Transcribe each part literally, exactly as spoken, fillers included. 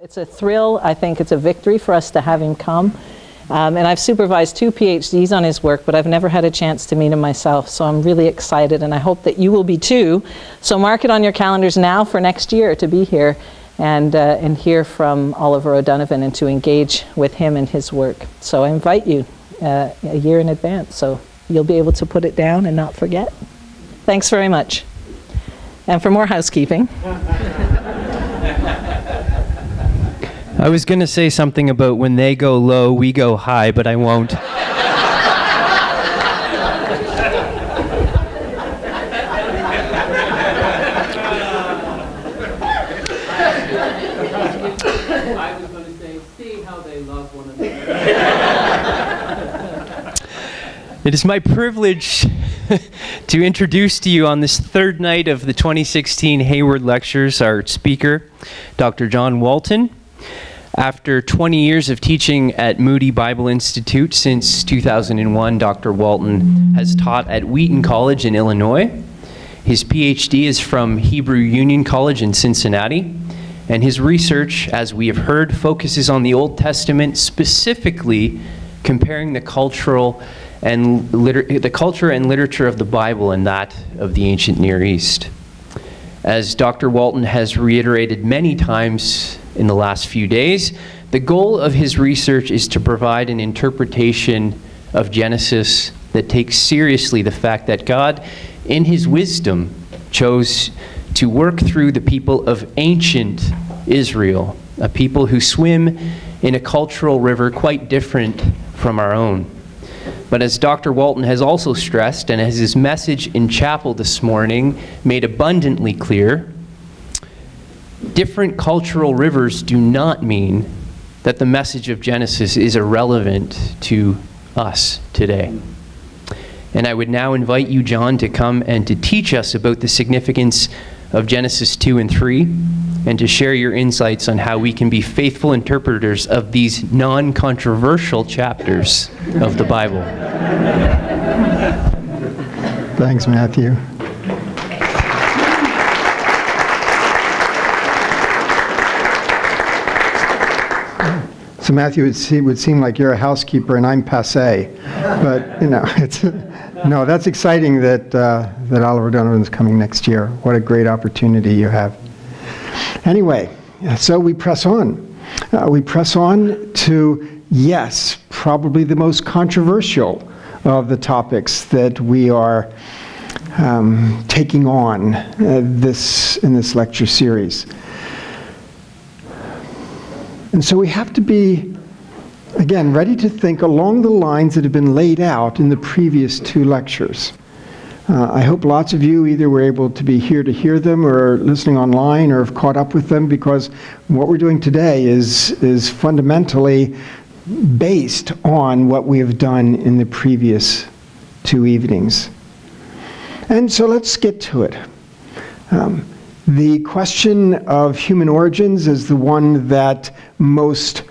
It's a thrill. I think it's a victory for us to have him come. Um, and I've supervised two PhDs on his work, but I've never had a chance to meet him myself, so I'm really excited, and I hope that you will be too. So mark it on your calendars now for next year to be here and, uh, and hear from Oliver O'Donovan and to engage with him and his work. So I invite you uh, a year in advance, so you'll be able to put it down and not forget. Thanks very much. And for more housekeeping. I was going to say something about when they go low, we go high, but I won't. I was going to say, see how they love one another. It is my privilege to introduce to you on this third night of the twenty sixteen Hayward Lectures, our speaker, Doctor John Walton. After twenty years of teaching at Moody Bible Institute since two thousand one, Doctor Walton has taught at Wheaton College in Illinois. His PhD is from Hebrew Union College in Cincinnati, and his research, as we have heard, focuses on the Old Testament, specifically comparing the cultural and liter the culture and literature of the Bible and that of the ancient Near East. As Doctor Walton has reiterated many times in the last few days, the goal of his research is to provide an interpretation of Genesis that takes seriously the fact that God, in his wisdom, chose to work through the people of ancient Israel, a people who swim in a cultural river quite different from our own. But as Doctor Walton has also stressed, and as his message in chapel this morning made abundantly clear, different cultural rivers do not mean that the message of Genesis is irrelevant to us today. And I would now invite you, John, to come and to teach us about the significance of Genesis two and three, and to share your insights on how we can be faithful interpreters of these non-controversial chapters of the Bible. Thanks, Matthew. So Matthew, it would seem like you're a housekeeper and I'm passé, but you know, it's, no, that's exciting that, uh, that Oliver Donovan's coming next year. What a great opportunity you have. Anyway, so we press on. Uh, we press on to, yes, probably the most controversial of the topics that we are um, taking on uh, this, in this lecture series. And so we have to be, again, ready to think along the lines that have been laid out in the previous two lectures. Uh, I hope lots of you either were able to be here to hear them or listening online or have caught up with them, because what we're doing today is, is fundamentally based on what we have done in the previous two evenings. And so let's get to it. Um, The question of human origins is the one that most,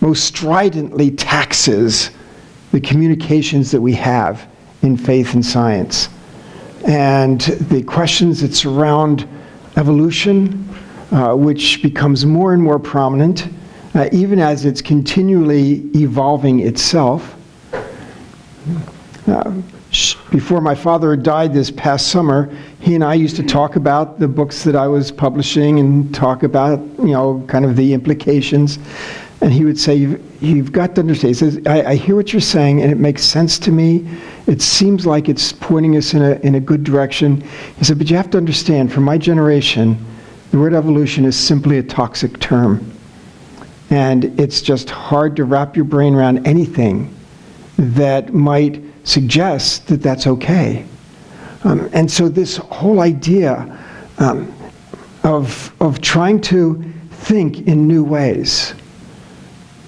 most stridently taxes the communications that we have in faith and science. And the questions that surround evolution, uh, which becomes more and more prominent, uh, even as it's continually evolving itself. Uh, Before my father died this past summer, he and I used to talk about the books that I was publishing and talk about, you know, kind of the implications. And he would say, you've, you've got to understand. He says, I, I hear what you're saying and it makes sense to me. It seems like it's pointing us in a, in a good direction. He said, but you have to understand, for my generation, the word evolution is simply a toxic term. And it's just hard to wrap your brain around anything that might suggests that that's okay. Um, and so this whole idea um, of, of trying to think in new ways.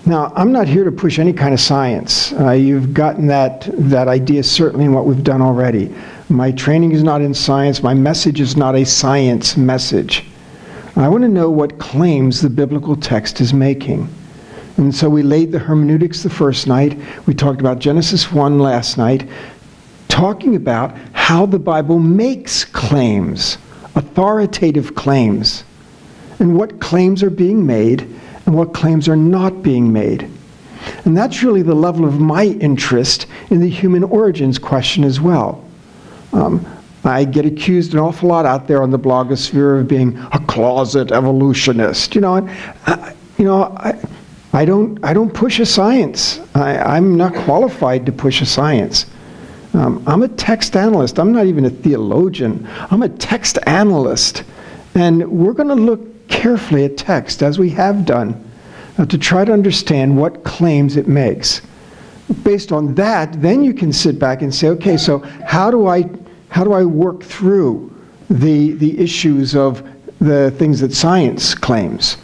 Now, I'm not here to push any kind of science. Uh, you've gotten that, that idea certainly in what we've done already. My training is not in science. My message is not a science message. I want to know what claims the biblical text is making. And so we laid the hermeneutics the first night. We talked about Genesis one last night, talking about how the Bible makes claims, authoritative claims. and what claims are being made and what claims are not being made. And that's really the level of my interest in the human origins question as well. Um, I get accused an awful lot out there on the blogosphere of being a closet evolutionist. You know, and I, you know, I, I don't, I don't push a science. I, I'm not qualified to push a science. Um, I'm a text analyst. I'm not even a theologian. I'm a text analyst, and we're going to look carefully at text, as we have done, uh, to try to understand what claims it makes. Based on that, then you can sit back and say, okay, so how do I How do I work through the, the issues of the things that science claims?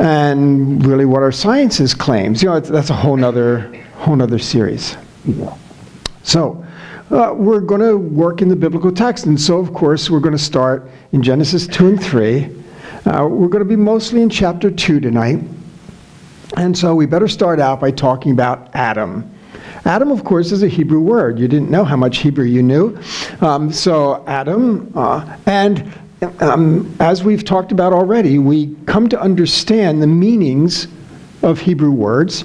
And really what are science's claims? You know, that's a whole nother, whole nother series. So uh, we're going to work in the biblical text. And so, of course, we're going to start in Genesis two and three. Uh, we're going to be mostly in chapter two tonight. And so we better start out by talking about Adam. Adam, of course, is a Hebrew word. You didn't know how much Hebrew you knew. Um, so Adam, uh, and um, as we've talked about already, we come to understand the meanings of Hebrew words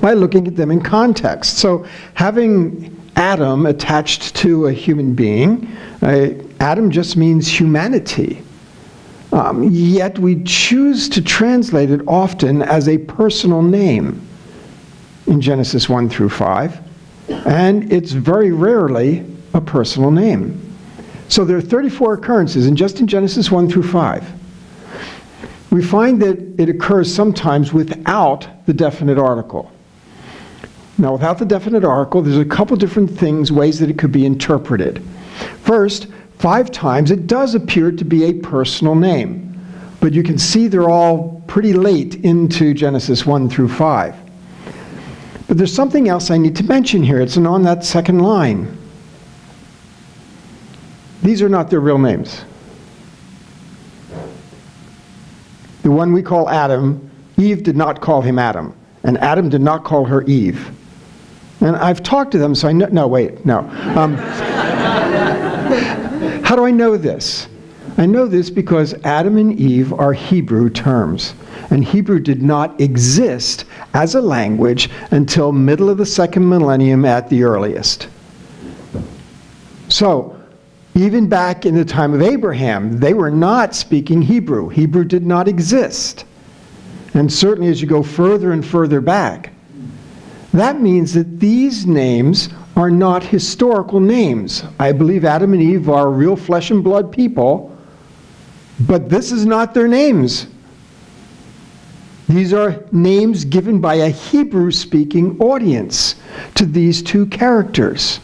by looking at them in context. So having Adam attached to a human being, uh, Adam just means humanity. Um, yet we choose to translate it often as a personal name in Genesis one through five, and it's very rarely a personal name. So there are thirty-four occurrences, and just in Genesis one through five, we find that it occurs sometimes without the definite article. Now, without the definite article, there's a couple different things, ways that it could be interpreted. First, five times it does appear to be a personal name, but you can see they're all pretty late into Genesis one through five. But there's something else I need to mention here. It's on that second line. These are not their real names. The one we call Adam, Eve did not call him Adam. And Adam did not call her Eve. And I've talked to them, so I know. No, wait, no. Um, how do I know this? I know this because Adam and Eve are Hebrew terms. And Hebrew did not exist as a language until middle of the second millennium at the earliest. So, even back in the time of Abraham, they were not speaking Hebrew. Hebrew did not exist. And certainly as you go further and further back, that means that these names are not historical names. I believe Adam and Eve are real flesh and blood people, but this is not their names. These are names given by a Hebrew-speaking audience to these two characters.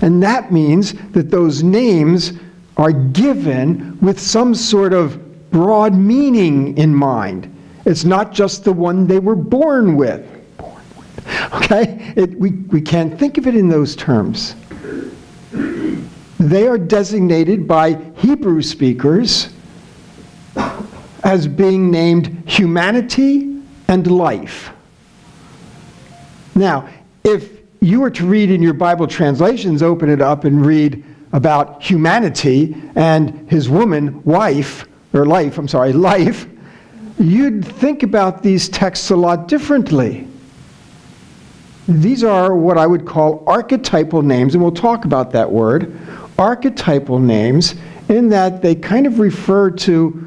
And that means that those names are given with some sort of broad meaning in mind. It's not just the one they were born with. Okay? It, we, we can't think of it in those terms. They are designated by Hebrew speakers as being named humanity and life. Now, if you were to read in your Bible translations, open it up and read about humanity and his woman, wife, or life, I'm sorry, life, you'd think about these texts a lot differently. These are what I would call archetypal names, and we'll talk about that word, archetypal names, in that they kind of refer to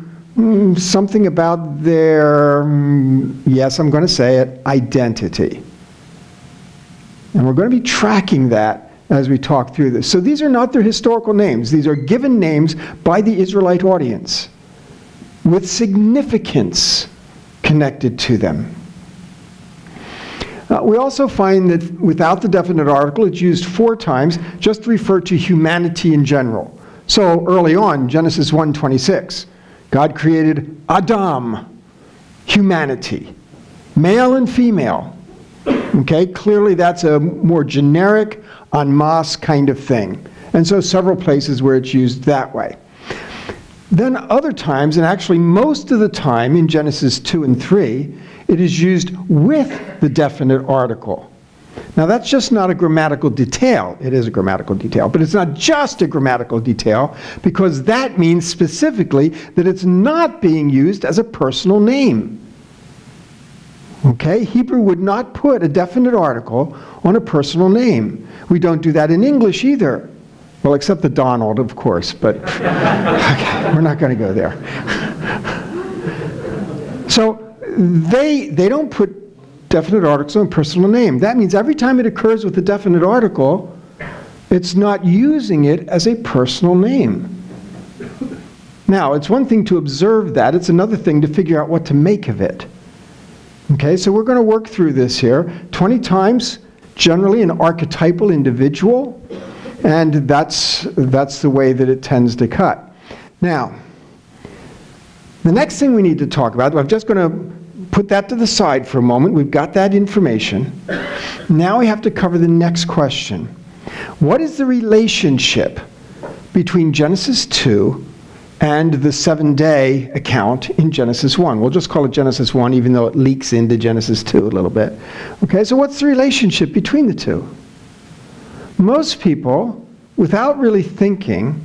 something about their, yes, I'm going to say it, identity. And we're going to be tracking that as we talk through this. So these are not their historical names. These are given names by the Israelite audience with significance connected to them. Uh, we also find that without the definite article, it's used four times just to refer to humanity in general. So early on, Genesis one twenty-six. God created Adam, humanity, male and female. Okay, clearly that's a more generic, en masse kind of thing. And so several places where it's used that way. Then other times, and actually most of the time in Genesis two and three, it is used with the definite article. Now that's just not a grammatical detail. It is a grammatical detail, but it's not just a grammatical detail, because that means specifically that it's not being used as a personal name. Okay? Hebrew would not put a definite article on a personal name. We don't do that in English either. Well, except the Donald, of course, but okay, we're not going to go there. So they, they don't put definite articles on personal name. That means every time it occurs with a definite article, it's not using it as a personal name. Now, it's one thing to observe that. It's another thing to figure out what to make of it. Okay, so we're going to work through this here. twenty times, generally an archetypal individual, and that's, that's the way that it tends to cut. Now, the next thing we need to talk about, I'm just going to put that to the side for a moment. We've got that information. Now we have to cover the next question. What is the relationship between Genesis two and the seven-day account in Genesis one? We'll just call it Genesis one, even though it leaks into Genesis two a little bit. Okay, so what's the relationship between the two? Most people, without really thinking,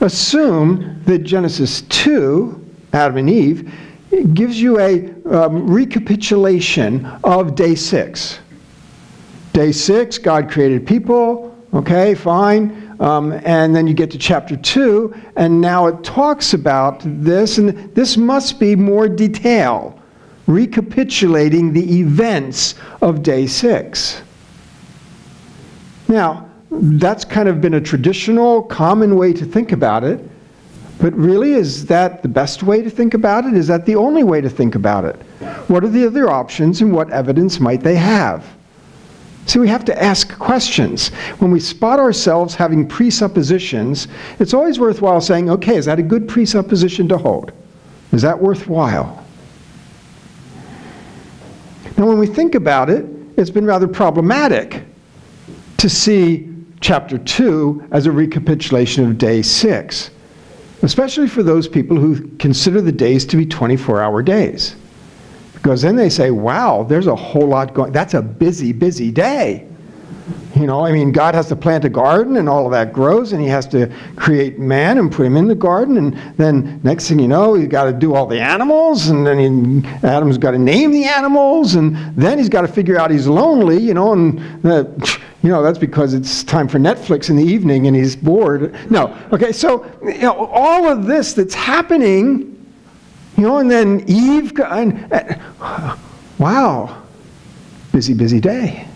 assume that Genesis two, Adam and Eve, it gives you a um, recapitulation of day six. Day six, God created people, okay, fine. Um, and then you get to chapter two, and now it talks about this, and this must be more detail, recapitulating the events of day six. Now, that's kind of been a traditional, common way to think about it. But really, is that the best way to think about it? Is that the only way to think about it? What are the other options, and what evidence might they have? So we have to ask questions. When we spot ourselves having presuppositions, it's always worthwhile saying, okay, is that a good presupposition to hold? Is that worthwhile? Now, when we think about it, it's been rather problematic to see chapter two as a recapitulation of day six, especially for those people who consider the days to be twenty-four hour days. Because then they say, wow, there's a whole lot going on. That's a busy, busy day. You know, I mean, God has to plant a garden, and all of that grows, and he has to create man and put him in the garden, and then next thing you know, he's got to do all the animals, and then he, Adam's got to name the animals, and then he's got to figure out he's lonely, you know, and the, you know, that's because it's time for Netflix in the evening and he's bored. No, okay, so you know, all of this that's happening, you know, and then Eve, and, uh, wow, busy, busy day.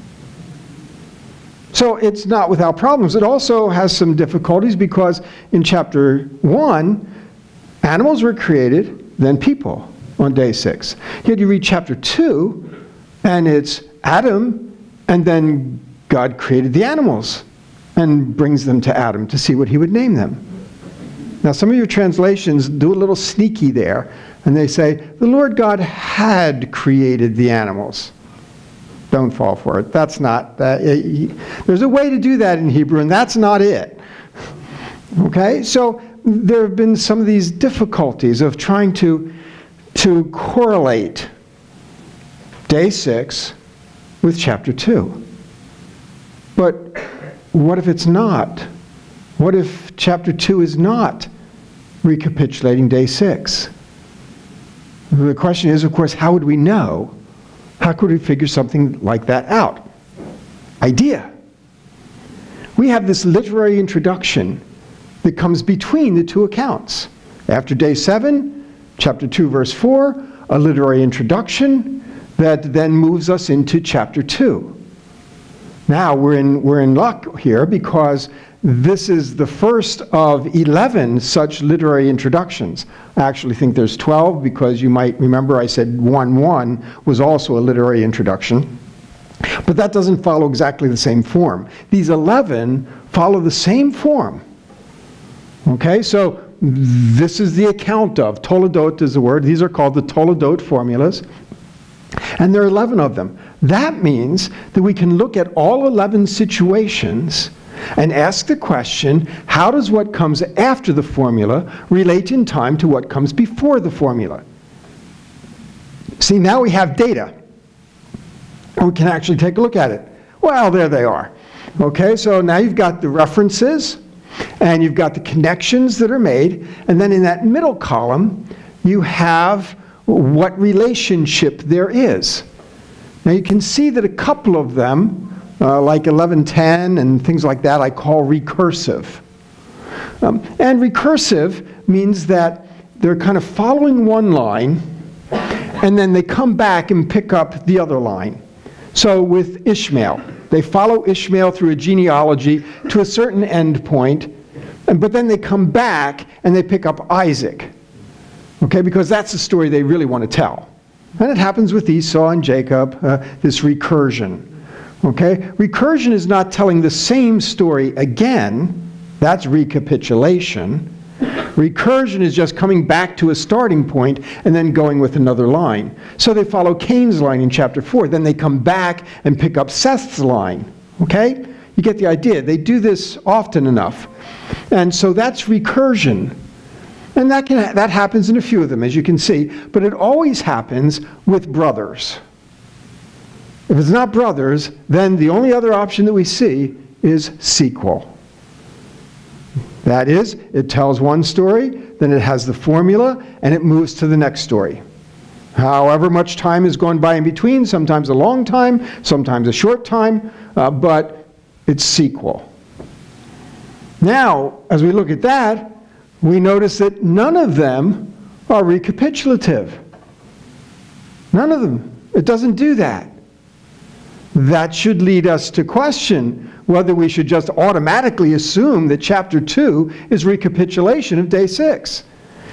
So it's not without problems. It also has some difficulties because in chapter one, animals were created, then people on day six. Yet you read chapter two, and it's Adam, and then God created the animals and brings them to Adam to see what he would name them. Now, some of your translations do a little sneaky there, and they say, the Lord God had created the animals. Don't fall for it. That's not, uh, it, there's a way to do that in Hebrew, and that's not it. Okay, so there have been some of these difficulties of trying to, to correlate day six with chapter two. But what if it's not? What if chapter two is not recapitulating day six? The question is, of course, how would we know? How could we figure something like that out? Idea. We have this literary introduction that comes between the two accounts. After day seven, chapter two, verse four, a literary introduction that then moves us into chapter two. Now we're in, we're in luck here, because this is the first of eleven such literary introductions. I actually think there's twelve, because you might remember I said one one was also a literary introduction. But that doesn't follow exactly the same form. These eleven follow the same form. Okay, so this is the account of. Toledot is the word. These are called the Toledot formulas. And there are eleven of them. That means that we can look at all eleven situations and ask the question, how does what comes after the formula relate in time to what comes before the formula? See, now we have data. We can actually take a look at it. Well, there they are. Okay, so now you've got the references, and you've got the connections that are made, and then in that middle column, you have what relationship there is. Now you can see that a couple of them, uh, like eleven ten and things like that, I call recursive. Um, and recursive means that they're kind of following one line, and then they come back and pick up the other line. So with Ishmael, they follow Ishmael through a genealogy to a certain end point, and, but then they come back and they pick up Isaac. Okay, because that's the story they really want to tell. And it happens with Esau and Jacob, uh, this recursion. Okay, recursion is not telling the same story again. That's recapitulation. Recursion is just coming back to a starting point and then going with another line. So they follow Cain's line in chapter four. Then they come back and pick up Seth's line. Okay? You get the idea. They do this often enough. And so that's recursion. And that, can, that happens in a few of them, as you can see. But it always happens with brothers. If it's not brothers, then the only other option that we see is sequel. That is, it tells one story, then it has the formula, and it moves to the next story. However much time has gone by in between, sometimes a long time, sometimes a short time, uh, but it's sequel. Now, as we look at that, we notice that none of them are recapitulative. None of them. It doesn't do that. That should lead us to question whether we should just automatically assume that chapter two is recapitulation of day six.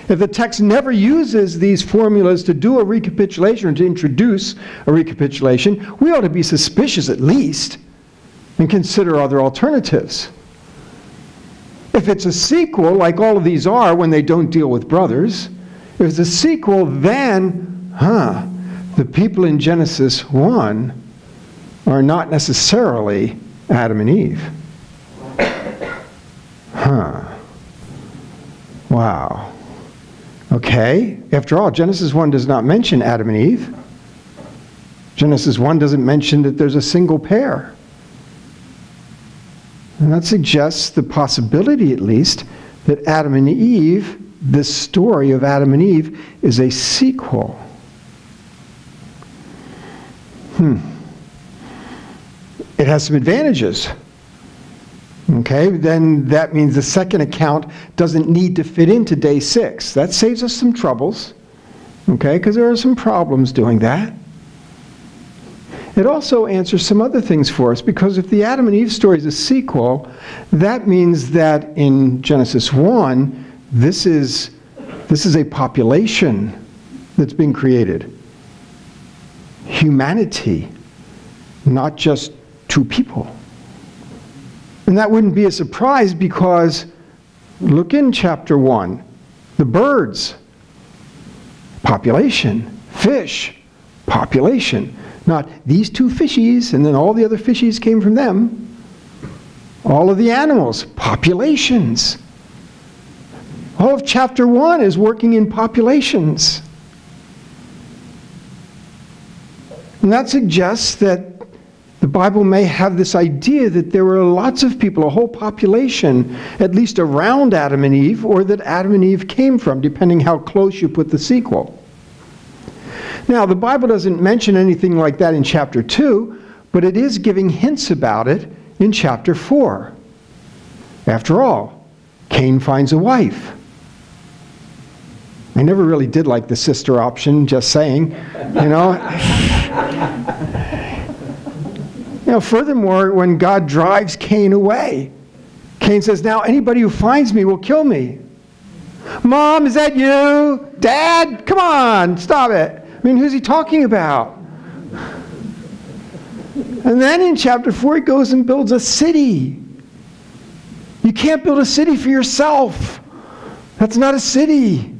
If the text never uses these formulas to do a recapitulation or to introduce a recapitulation, we ought to be suspicious at least and consider other alternatives. If it's a sequel, like all of these are when they don't deal with brothers, if it's a sequel, then, huh, the people in Genesis one are not necessarily Adam and Eve. Huh. Wow. Okay. After all, Genesis one does not mention Adam and Eve. Genesis one doesn't mention that there's a single pair. And that suggests the possibility, at least, that Adam and Eve, this story of Adam and Eve, is a sequel. Hmm. It has some advantages. Okay, then that means the second account doesn't need to fit into day six. That saves us some troubles, okay, because there are some problems doing that. It also answers some other things for us, because if the Adam and Eve story is a sequel, that means that in Genesis one, this is, this is a population that's being created. Humanity, not just two people. And that wouldn't be a surprise, because look in chapter one. The birds, population. Fish, population. Not these two fishies and then all the other fishies came from them. All of the animals, populations. All of chapter one is working in populations. And that suggests that the Bible may have this idea that there were lots of people, a whole population, at least around Adam and Eve, or that Adam and Eve came from, depending how close you put the sequel. Now, the Bible doesn't mention anything like that in chapter two, but it is giving hints about it in chapter four. After all, Cain finds a wife. I never really did like the sister option, just saying, you know. You know, furthermore, when God drives Cain away, Cain says, now anybody who finds me will kill me. Mom, is that you? Dad, come on, stop it. I mean, who's he talking about? And then in chapter four, he goes and builds a city. You can't build a city for yourself. That's not a city.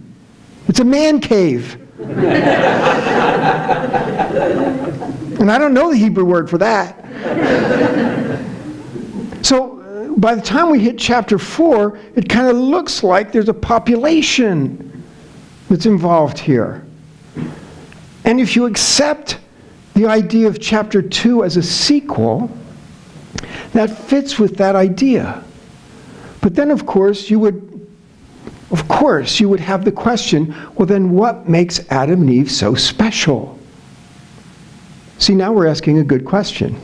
It's a man cave. And I don't know the Hebrew word for that. So by the time we hit chapter four, it kind of looks like there's a population that's involved here. And if you accept the idea of chapter two as a sequel, that fits with that idea. But then, of course, you would, of course, you would have the question, well, then what makes Adam and Eve so special? See, now we're asking a good question.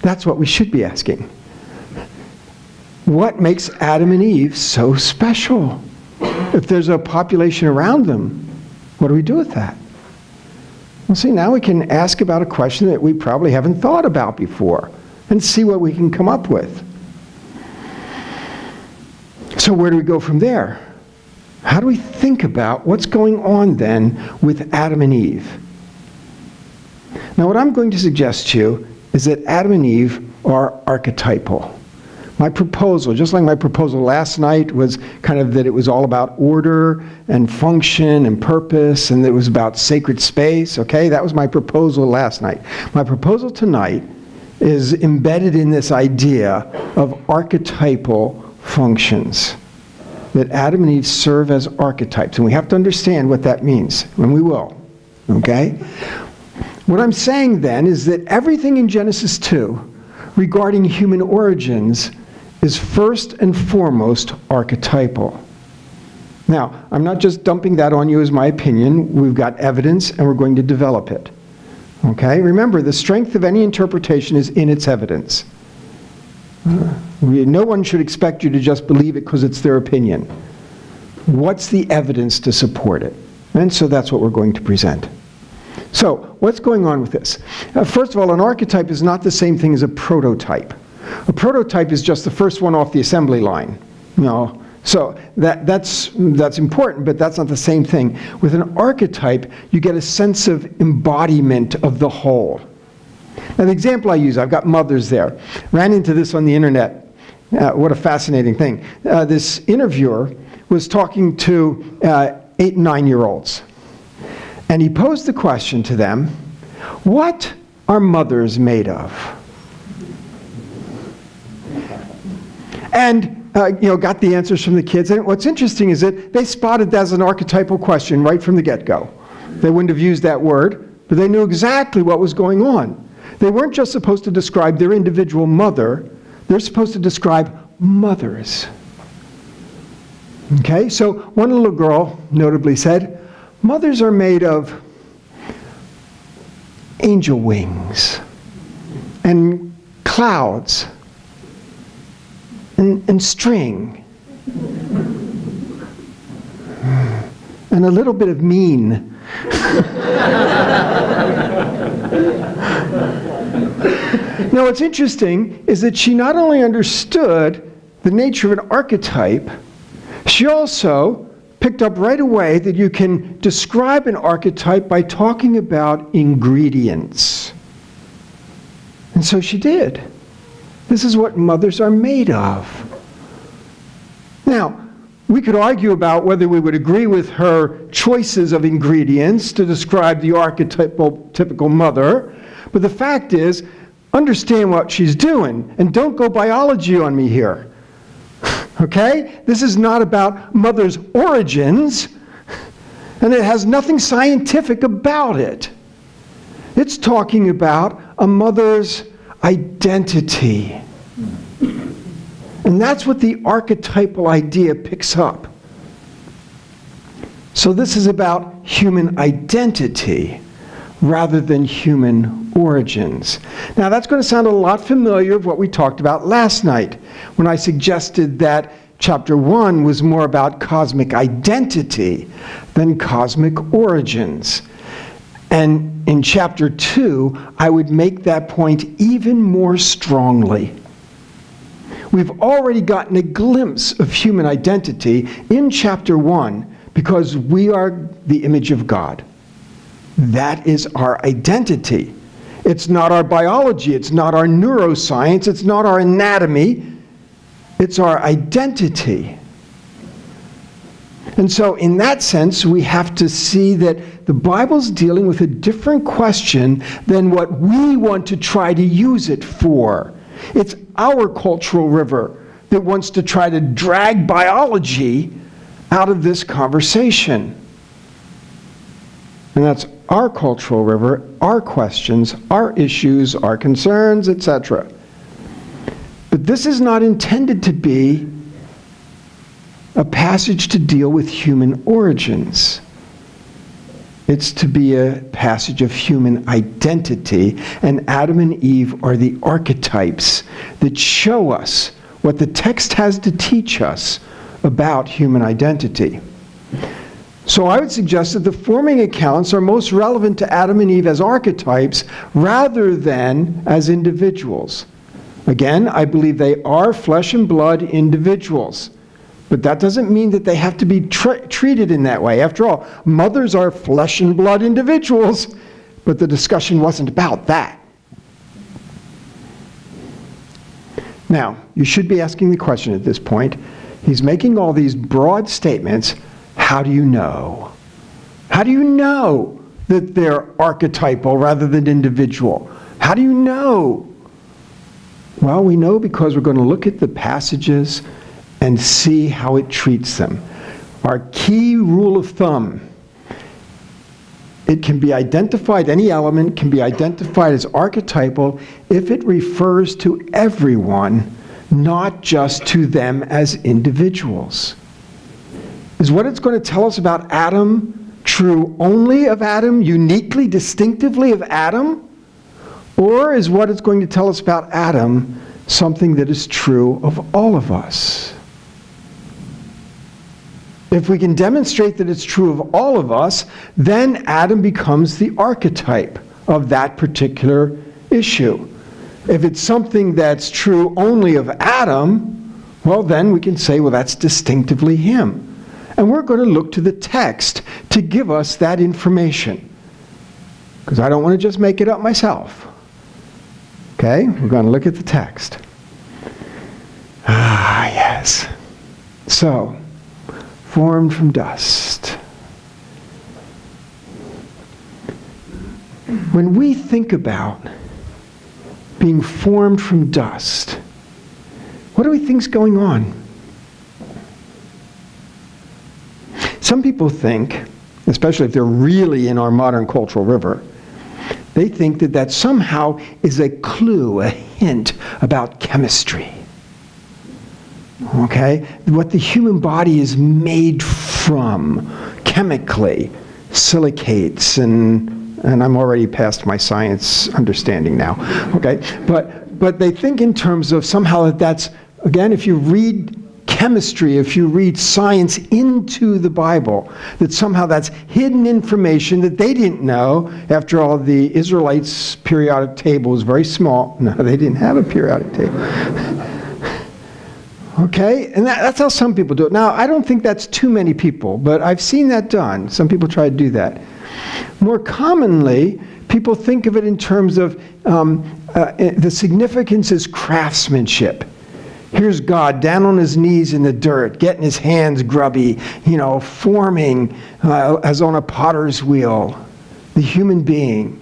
That's what we should be asking. What makes Adam and Eve so special? If there's a population around them, what do we do with that? Well, see, now we can ask about a question that we probably haven't thought about before and see what we can come up with. So where do we go from there? How do we think about what's going on then with Adam and Eve? Now, what I'm going to suggest to you is that Adam and Eve are archetypal. My proposal, just like my proposal last night, was kind of that it was all about order and function and purpose, and it was about sacred space, okay? That was my proposal last night. My proposal tonight is embedded in this idea of archetypal functions, that Adam and Eve serve as archetypes, and we have to understand what that means, and we will, okay? What I'm saying then is that everything in Genesis two regarding human origins is first and foremost archetypal. Now, I'm not just dumping that on you as my opinion. We've got evidence and we're going to develop it. Okay? Remember, the strength of any interpretation is in its evidence. We, no one should expect you to just believe it because it's their opinion. What's the evidence to support it? And so that's what we're going to present. So, what's going on with this? Uh, first of all, an archetype is not the same thing as a prototype. A prototype is just the first one off the assembly line. No. So, that, that's, that's important, but that's not the same thing. With an archetype, you get a sense of embodiment of the whole. Now, the example I use, I've got mothers there. Ran into this on the internet. Uh, what a fascinating thing. Uh, this interviewer was talking to uh, eight and nine-year-olds. And he posed the question to them, what are mothers made of? And uh, you know, got the answers from the kids. And what's interesting is that they spotted that as an archetypal question right from the get-go. They wouldn't have used that word, but they knew exactly what was going on. They weren't just supposed to describe their individual mother. They're supposed to describe mothers. Okay, so one little girl notably said, mothers are made of angel wings and clouds and, and string and a little bit of mean. Now, what's interesting is that she not only understood the nature of an archetype, she also picked up right away that you can describe an archetype by talking about ingredients. And so she did. This is what mothers are made of. Now, we could argue about whether we would agree with her choices of ingredients to describe the archetypal typical mother, but the fact is, understand what she's doing, and don't go biology on me here. Okay? This is not about mother's origins, and it has nothing scientific about it. It's talking about a mother's identity. And that's what the archetypal idea picks up. So this is about human identity rather than human origins. Now, that's going to sound a lot familiar of what we talked about last night when I suggested that chapter one was more about cosmic identity than cosmic origins. And in chapter two, I would make that point even more strongly. We've already gotten a glimpse of human identity in chapter one because we are the image of God. That is our identity. It's not our biology, it's not our neuroscience, it's not our anatomy, it's our identity. And so in that sense, we have to see that the Bible's dealing with a different question than what we want to try to use it for. It's our cultural river that wants to try to drag biology out of this conversation. And that's our cultural river, our questions, our issues, our concerns, et cetera. But this is not intended to be a passage to deal with human origins. It's to be a passage of human identity, and Adam and Eve are the archetypes that show us what the text has to teach us about human identity. So I would suggest that the forming accounts are most relevant to Adam and Eve as archetypes rather than as individuals. Again, I believe they are flesh and blood individuals. But that doesn't mean that they have to be tra- treated in that way. After all, mothers are flesh and blood individuals, but the discussion wasn't about that. Now, you should be asking the question at this point. He's making all these broad statements. How do you know? How do you know that they're archetypal rather than individual? How do you know? Well, we know because we're going to look at the passages and see how it treats them. Our key rule of thumb: it can be identified, any element can be identified as archetypal if it refers to everyone, not just to them as individuals. Is what it's going to tell us about Adam true only of Adam, uniquely, distinctively of Adam? Or is what it's going to tell us about Adam something that is true of all of us? If we can demonstrate that it's true of all of us, then Adam becomes the archetype of that particular issue. If it's something that's true only of Adam, well, then we can say, well, that's distinctively him. And we're going to look to the text to give us that information, because I don't want to just make it up myself. Okay? We're going to look at the text. Ah, yes. So, formed from dust. When we think about being formed from dust, what do we think's going on? Some people think, especially if they're really in our modern cultural river, they think that that somehow is a clue, a hint about chemistry. Okay? What the human body is made from chemically, silicates, and, and I'm already past my science understanding now. Okay? But, but they think in terms of somehow that that's, again, if you read chemistry, if you read science into the Bible, that somehow that's hidden information that they didn't know. After all, the Israelites' periodic table was very small. No, they didn't have a periodic table. Okay? And that, that's how some people do it. Now, I don't think that's too many people, but I've seen that done. Some people try to do that. More commonly, people think of it in terms of um, uh, the significance is craftsmanship. Here's God down on his knees in the dirt, getting his hands grubby, you know, forming uh, as on a potter's wheel, the human being.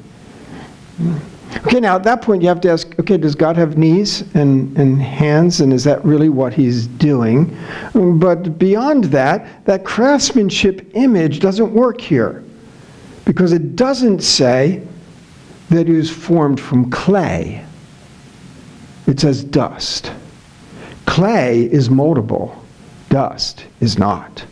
Okay, now at that point you have to ask, okay, does God have knees and, and hands, and is that really what he's doing? But beyond that, that craftsmanship image doesn't work here, because it doesn't say that he was formed from clay. It says dust. Clay is moldable. Dust is not.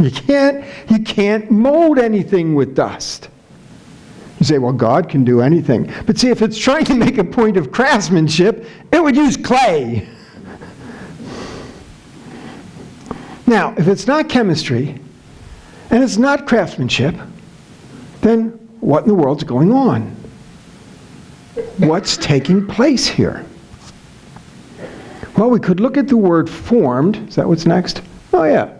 You can't, you can't mold anything with dust. You say, well, God can do anything. But see, if it's trying to make a point of craftsmanship, it would use clay. Now, if it's not chemistry, and it's not craftsmanship, then what in the world's going on? What's taking place here? Well, we could look at the word formed. Is that what's next? Oh, yeah.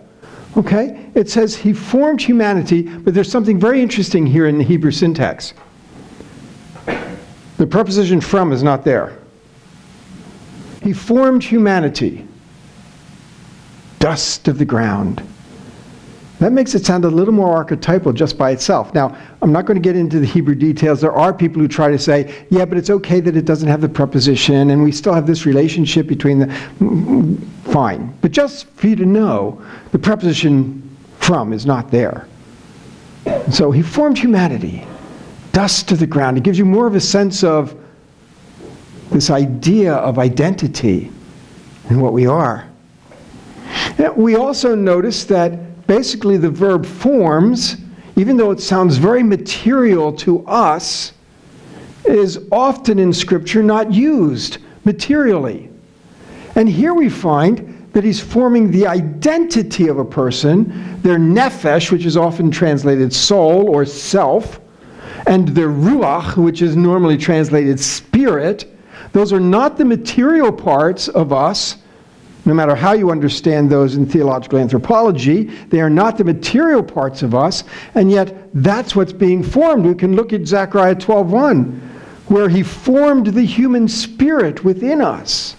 Okay. It says he formed humanity, but there's something very interesting here in the Hebrew syntax. The preposition from is not there. He formed humanity. Dust of the ground. That makes it sound a little more archetypal just by itself. Now, I'm not going to get into the Hebrew details. There are people who try to say, yeah, but it's okay that it doesn't have the preposition, and we still have this relationship between the... Fine. But just for you to know, the preposition from is not there. So he formed humanity. dust to the ground. It gives you more of a sense of this idea of identity and what we are. And we also notice that basically the verb forms, even though it sounds very material to us, is often in Scripture not used materially. And here we find that he's forming the identity of a person, their nephesh, which is often translated soul or self, and their ruach, which is normally translated spirit. Those are not the material parts of us, no matter how you understand those in theological anthropology. They are not the material parts of us, and yet that's what's being formed. We can look at Zechariah twelve one, where he formed the human spirit within us.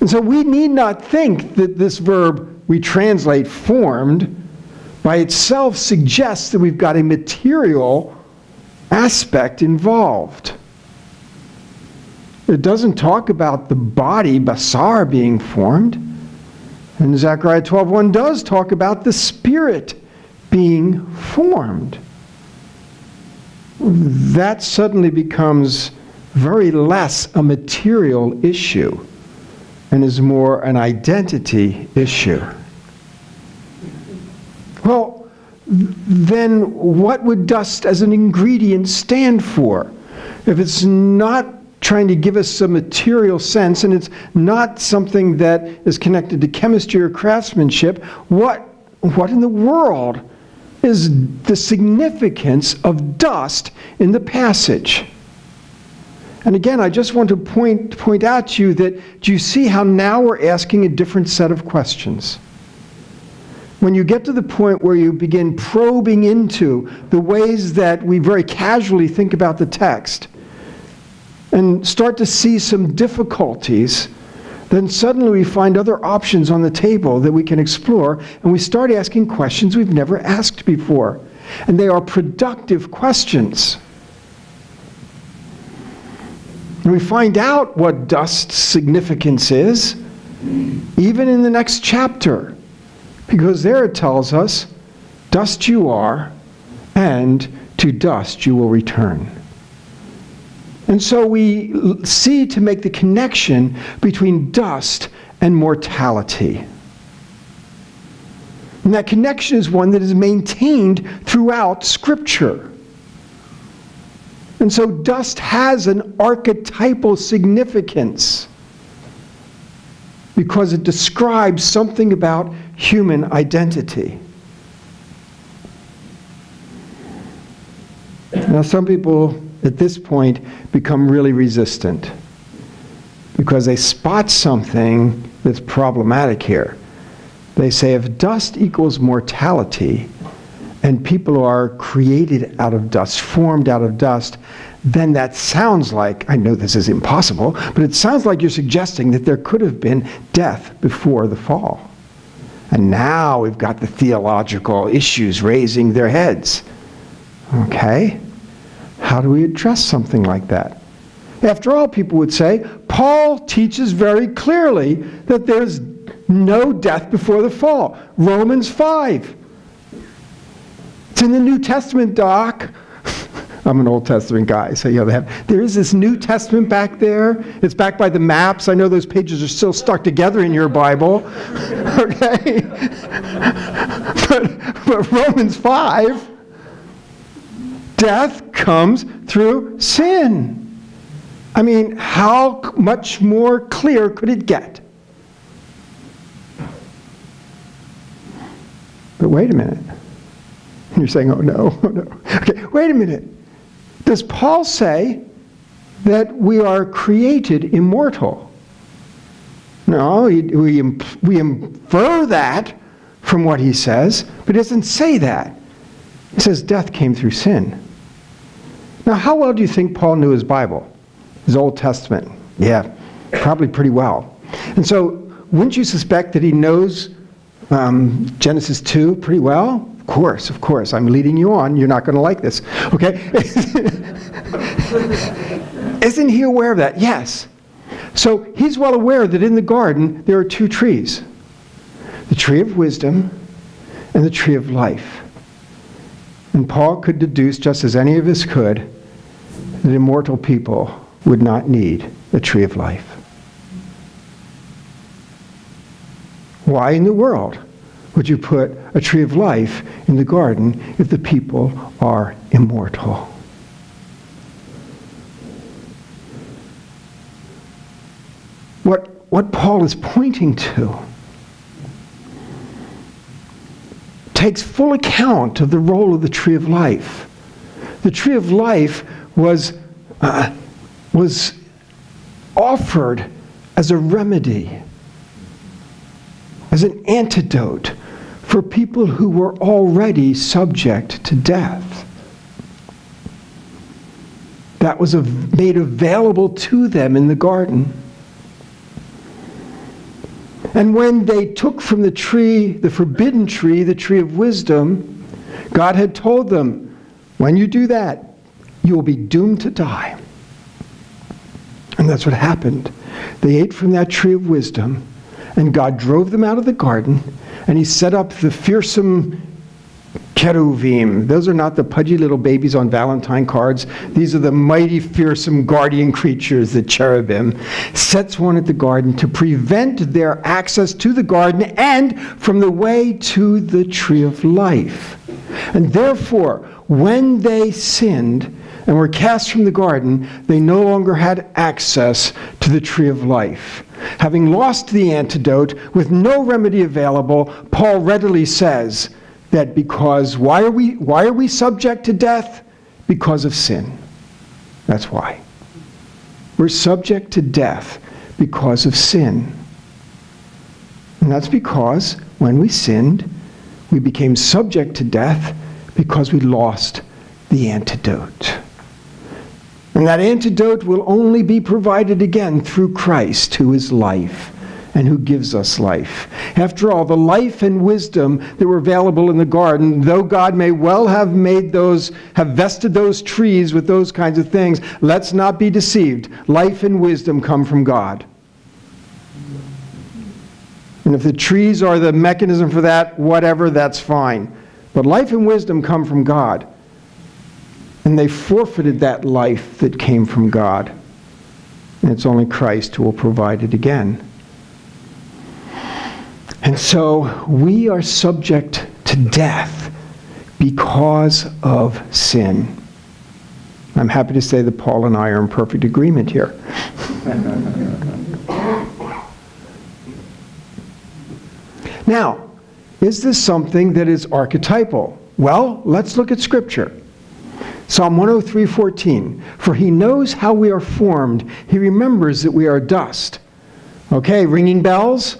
And so we need not think that this verb we translate formed by itself suggests that we've got a material aspect involved. It doesn't talk about the body, basar, being formed. And Zechariah twelve one does talk about the spirit being formed. That suddenly becomes very less a material issue and is more an identity issue. Well, then what would dust as an ingredient stand for? If it's not trying to give us some material sense, and it's not something that is connected to chemistry or craftsmanship, what, what in the world is the significance of dust in the passage? And again, I just want to point, point out to you that, do you see how now we're asking a different set of questions? When you get to the point where you begin probing into the ways that we very casually think about the text, and start to see some difficulties, then suddenly we find other options on the table that we can explore, and we start asking questions we've never asked before. And they are productive questions. And we find out what dust's significance is, even in the next chapter, because there it tells us, dust you are, and to dust you will return. And so we see to make the connection between dust and mortality. And that connection is one that is maintained throughout Scripture. And so dust has an archetypal significance because it describes something about human identity. Now, some people at this point become really resistant because they spot something that's problematic here. They say, if dust equals mortality and people are created out of dust, formed out of dust, then that sounds like, I know this is impossible, but it sounds like you're suggesting that there could have been death before the fall. And now we've got the theological issues raising their heads. Okay? How do we address something like that? After all, people would say, Paul teaches very clearly that there's no death before the fall. Romans five. It's in the New Testament, Doc. I'm an Old Testament guy, so you know, they have, there is this New Testament back there. It's backed by the maps. I know those pages are still stuck together in your Bible. Okay? but, but Romans five. Death comes through sin. I mean, how much more clear could it get? But wait a minute. You're saying, oh no, oh no. Okay, wait a minute. Does Paul say that we are created immortal? No, we, we, we infer that from what he says, but he doesn't say that. He says death came through sin. Now, how well do you think Paul knew his Bible, his Old Testament? Yeah, probably pretty well. And so, wouldn't you suspect that he knows um, Genesis two pretty well? Of course, of course. I'm leading you on. You're not going to like this. Okay? Isn't he aware of that? Yes. So, he's well aware that in the garden, there are two trees. The tree of wisdom and the tree of life. And Paul could deduce, just as any of us could, that immortal people would not need the tree of life. Why in the world would you put a tree of life in the garden if the people are immortal? What, what Paul is pointing to takes full account of the role of the tree of life. The tree of life was, uh, was offered as a remedy, as an antidote for people who were already subject to death. That was made available to them in the garden. And when they took from the tree, the forbidden tree, the tree of wisdom, God had told them, when you do that, you will be doomed to die. And that's what happened. They ate from that tree of wisdom, and God drove them out of the garden, and he set up the fearsome cherubim. Those are not the pudgy little babies on Valentine cards. These are the mighty, fearsome guardian creatures, the cherubim. Sets one at the garden to prevent their access to the garden and from the way to the tree of life. And therefore, when they sinned and were cast from the garden, they no longer had access to the tree of life. Having lost the antidote, with no remedy available, Paul readily says that because, why are we, why are we subject to death? Because of sin. That's why. We're subject to death because of sin. And that's because when we sinned, we became subject to death because we lost the antidote. And that antidote will only be provided again through Christ, who is life and who gives us life. After all, the life and wisdom that were available in the garden, though God may well have made those, have vested those trees with those kinds of things, let's not be deceived. Life and wisdom come from God. And if the trees are the mechanism for that, whatever, that's fine. But life and wisdom come from God. And they forfeited that life that came from God. And it's only Christ who will provide it again. And so we are subject to death because of sin. I'm happy to say that Paul and I are in perfect agreement here. Now, is this something that is archetypal? Well, let's look at Scripture. Psalm one oh three, fourteen, for he knows how we are formed. He remembers that we are dust. Okay, ringing bells.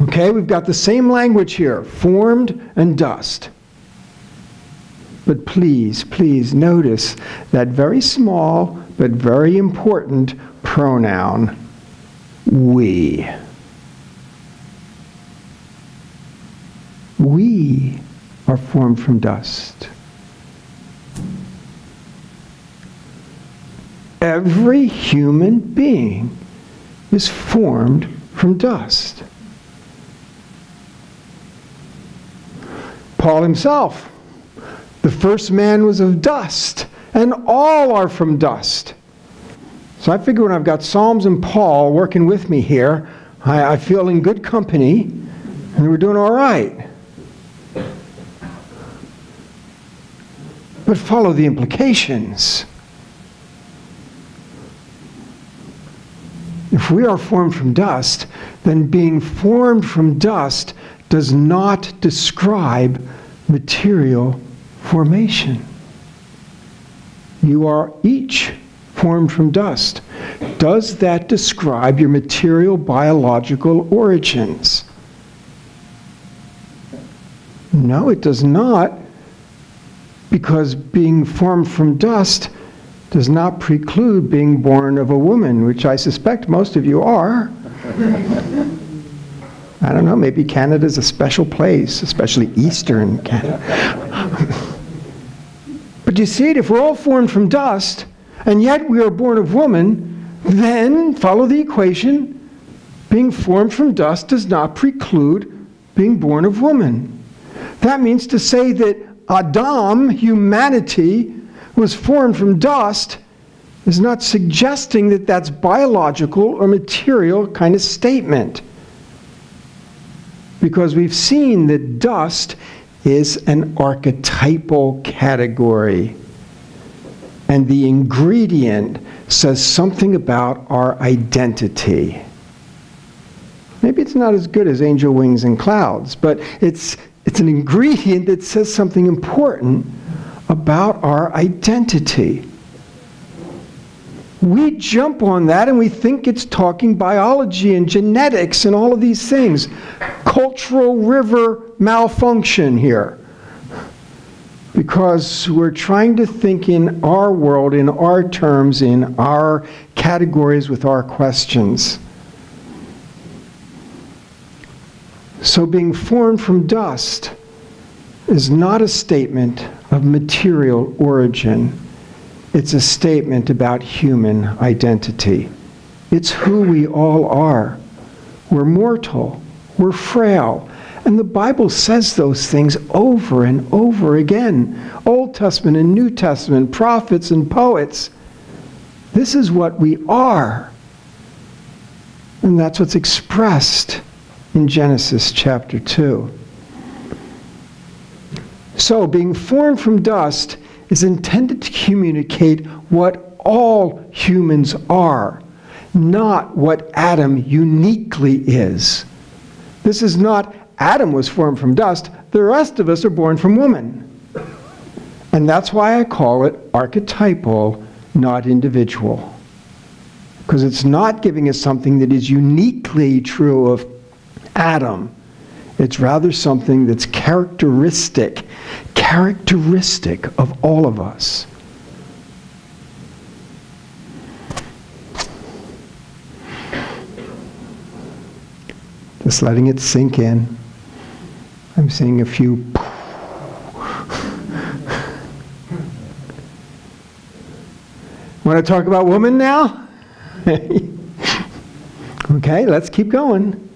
Okay, we've got the same language here, formed and dust. But please, please notice that very small but very important pronoun, we. We are formed from dust. Every human being is formed from dust. Paul himself, the first man was of dust, and all are from dust. So I figure when I've got Psalms and Paul working with me here, I, I feel in good company, and we're doing all right. But follow the implications. If we are formed from dust, then being formed from dust does not describe material formation. You are each formed from dust. Does that describe your material biological origins? No, it does not, because being formed from dust does not preclude being born of a woman, which I suspect most of you are. I don't know, maybe Canada's a special place, especially Eastern Canada. But you see it, if we're all formed from dust, and yet we are born of woman, then, follow the equation, being formed from dust does not preclude being born of woman. That means to say that Adam, humanity, was formed from dust is not suggesting that that's biological or material kind of statement. Because we've seen that dust is an archetypal category. And the ingredient says something about our identity. Maybe it's not as good as angel wings and clouds, but it's, it's an ingredient that says something important about our identity. We jump on that and we think it's talking biology and genetics and all of these things. Cultural river malfunction here. Because we're trying to think in our world, in our terms, in our categories with our questions. So being formed from dust is not a statement of material origin. It's a statement about human identity. It's who we all are. We're mortal. We're frail. And the Bible says those things over and over again. Old Testament and New Testament, prophets and poets. This is what we are. And that's what's expressed in Genesis chapter two. So being formed from dust is intended to communicate what all humans are, not what Adam uniquely is. This is not Adam was formed from dust, the rest of us are born from woman. And that's why I call it archetypal, not individual. Because it's not giving us something that is uniquely true of Adam. It's rather something that's characteristic, characteristic of all of us. Just letting it sink in. I'm seeing a few. Want to talk about woman now? Okay, let's keep going.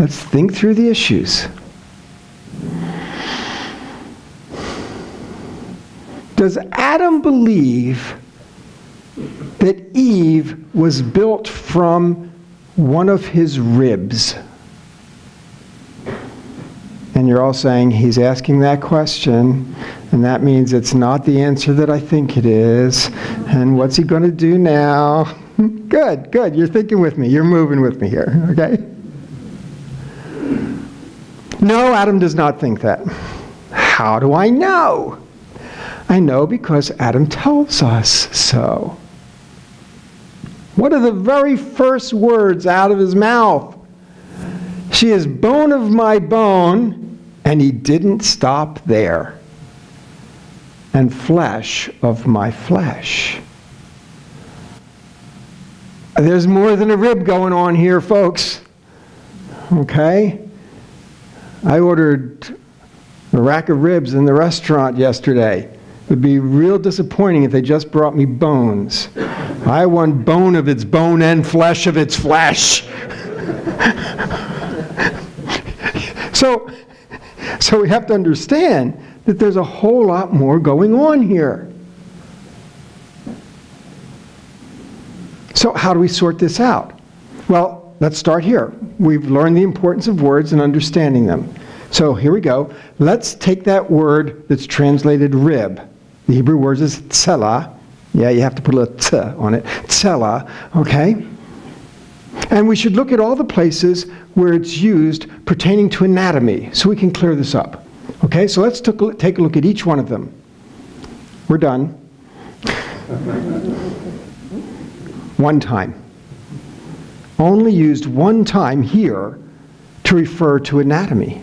Let's think through the issues. Does Adam believe that Eve was built from one of his ribs? And you're all saying he's asking that question, and that means it's not the answer that I think it is. And what's he going to do now? Good, good. You're thinking with me. You're moving with me here, okay? No, Adam does not think that. How do I know? I know because Adam tells us so. What are the very first words out of his mouth? She is bone of my bone, and he didn't stop there. And flesh of my flesh. There's more than a rib going on here, folks. Okay? I ordered a rack of ribs in the restaurant yesterday. It would be real disappointing if they just brought me bones. I want bone of its bone and flesh of its flesh. so, so we have to understand that there's a whole lot more going on here. So how do we sort this out? Well, let's start here. We've learned the importance of words and understanding them. So here we go. Let's take that word that's translated rib. The Hebrew word is tsela. Yeah, you have to put a little t on it. Tsela, okay? And we should look at all the places where it's used pertaining to anatomy, so we can clear this up. Okay, so let's take a look at each one of them. We're done. One time. Only used one time here to refer to anatomy.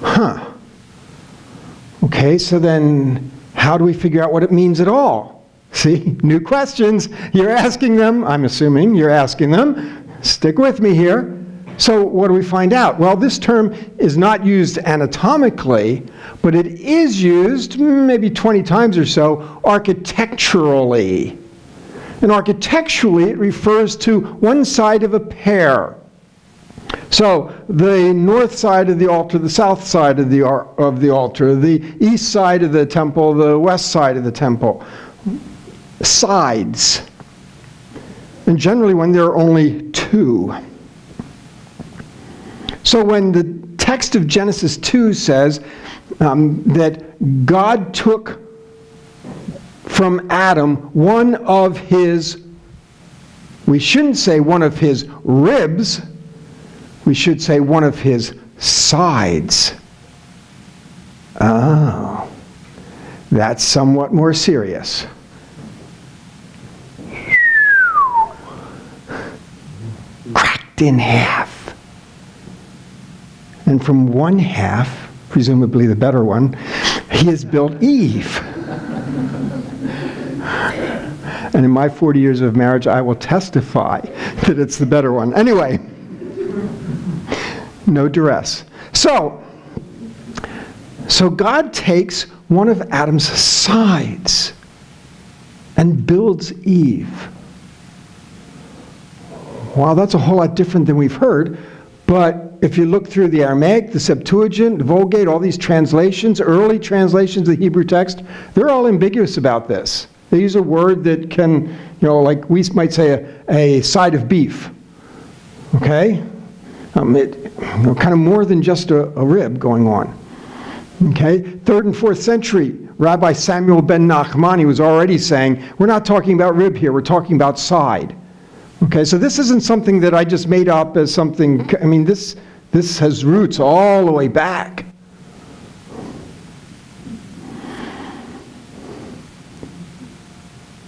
Huh. Okay, so then how do we figure out what it means at all? See, new questions. You're asking them. I'm assuming you're asking them. Stick with me here. So what do we find out? Well, this term is not used anatomically, but it is used maybe twenty times or so architecturally. And architecturally, it refers to one side of a pear. So the north side of the altar, the south side of the, of the altar, the east side of the temple, the west side of the temple. Sides. And generally when there are only two. So when the text of Genesis two says um, that God took from Adam one of his, we shouldn't say one of his ribs, we should say one of his sides. Oh, that's somewhat more serious. Cracked in half. And from one half, presumably the better one, he has built Eve. And in my forty years of marriage, I will testify that it's the better one. Anyway, no duress. So, so God takes one of Adam's sides and builds Eve. Wow, that's a whole lot different than we've heard, but if you look through the Aramaic, the Septuagint, the Vulgate, all these translations, early translations of the Hebrew text, they're all ambiguous about this. They use a word that can, you know, like we might say a, a side of beef, okay? Um, it, you know, kind of more than just a, a rib going on, okay? Third and fourth century, Rabbi Samuel ben Nachmani was already saying, we're not talking about rib here, we're talking about side. Okay, so this isn't something that I just made up as something, I mean, this... This has roots all the way back.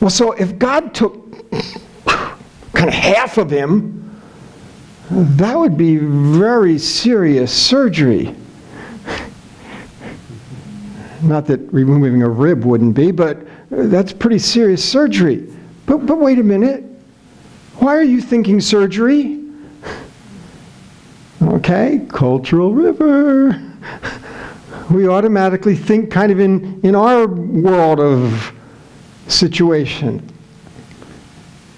Well, so if God took kind of half of him, that would be very serious surgery. Not that removing a rib wouldn't be, but that's pretty serious surgery. But, but wait a minute. Why are you thinking surgery? Okay, cultural river. We automatically think kind of in, in our world of situation.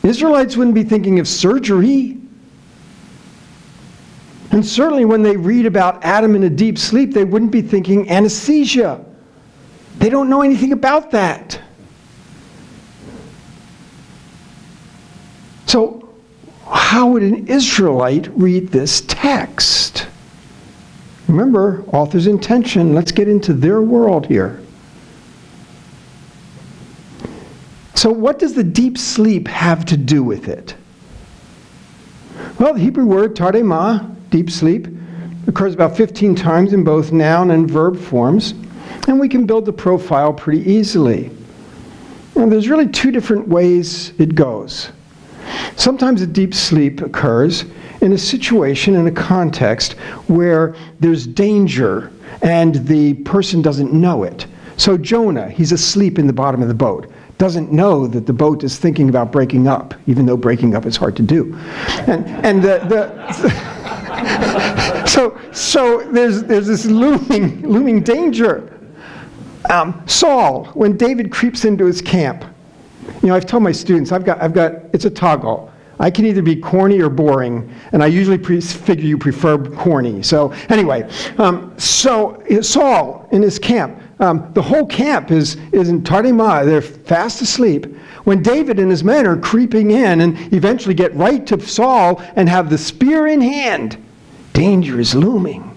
Israelites wouldn't be thinking of surgery. And certainly when they read about Adam in a deep sleep, they wouldn't be thinking anesthesia. They don't know anything about that. So, how would an Israelite read this text? Remember, author's intention. Let's get into their world here. So what does the deep sleep have to do with it? Well, the Hebrew word tardema, deep sleep, occurs about fifteen times in both noun and verb forms. And we can build the profile pretty easily. Now, there's really two different ways it goes. Sometimes a deep sleep occurs in a situation, in a context, where there's danger and the person doesn't know it. So Jonah, he's asleep in the bottom of the boat, doesn't know that the boat is thinking about breaking up, even though breaking up is hard to do. And, and the, the so, so there's, there's this looming, looming danger. Um, Saul, when David creeps into his camp, you know, I've told my students, I've got, I've got, it's a toggle. I can either be corny or boring, and I usually figure you prefer corny. So anyway, um, so Saul in his camp, um, the whole camp is, is in tardema, they're fast asleep. When David and his men are creeping in and eventually get right to Saul and have the spear in hand, danger is looming.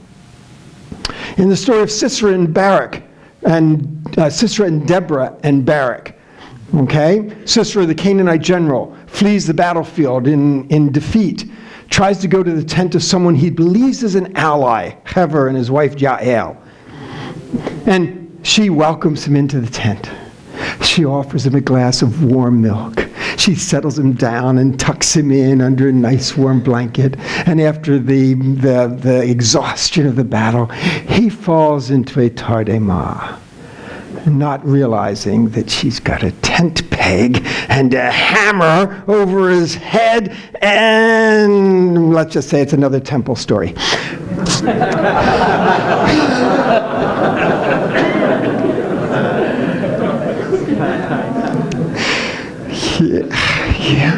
In the story of Sisera and Barak, and uh, Sisera and Deborah and Barak, okay, Sisera, the Canaanite general, flees the battlefield in, in defeat, tries to go to the tent of someone he believes is an ally, Hever and his wife Jael. And she welcomes him into the tent. She offers him a glass of warm milk. She settles him down and tucks him in under a nice warm blanket. And after the, the, the exhaustion of the battle, he falls into a tardema, not realizing that she's got a tent peg and a hammer over his head, and let's just say it's another temple story. yeah, yeah.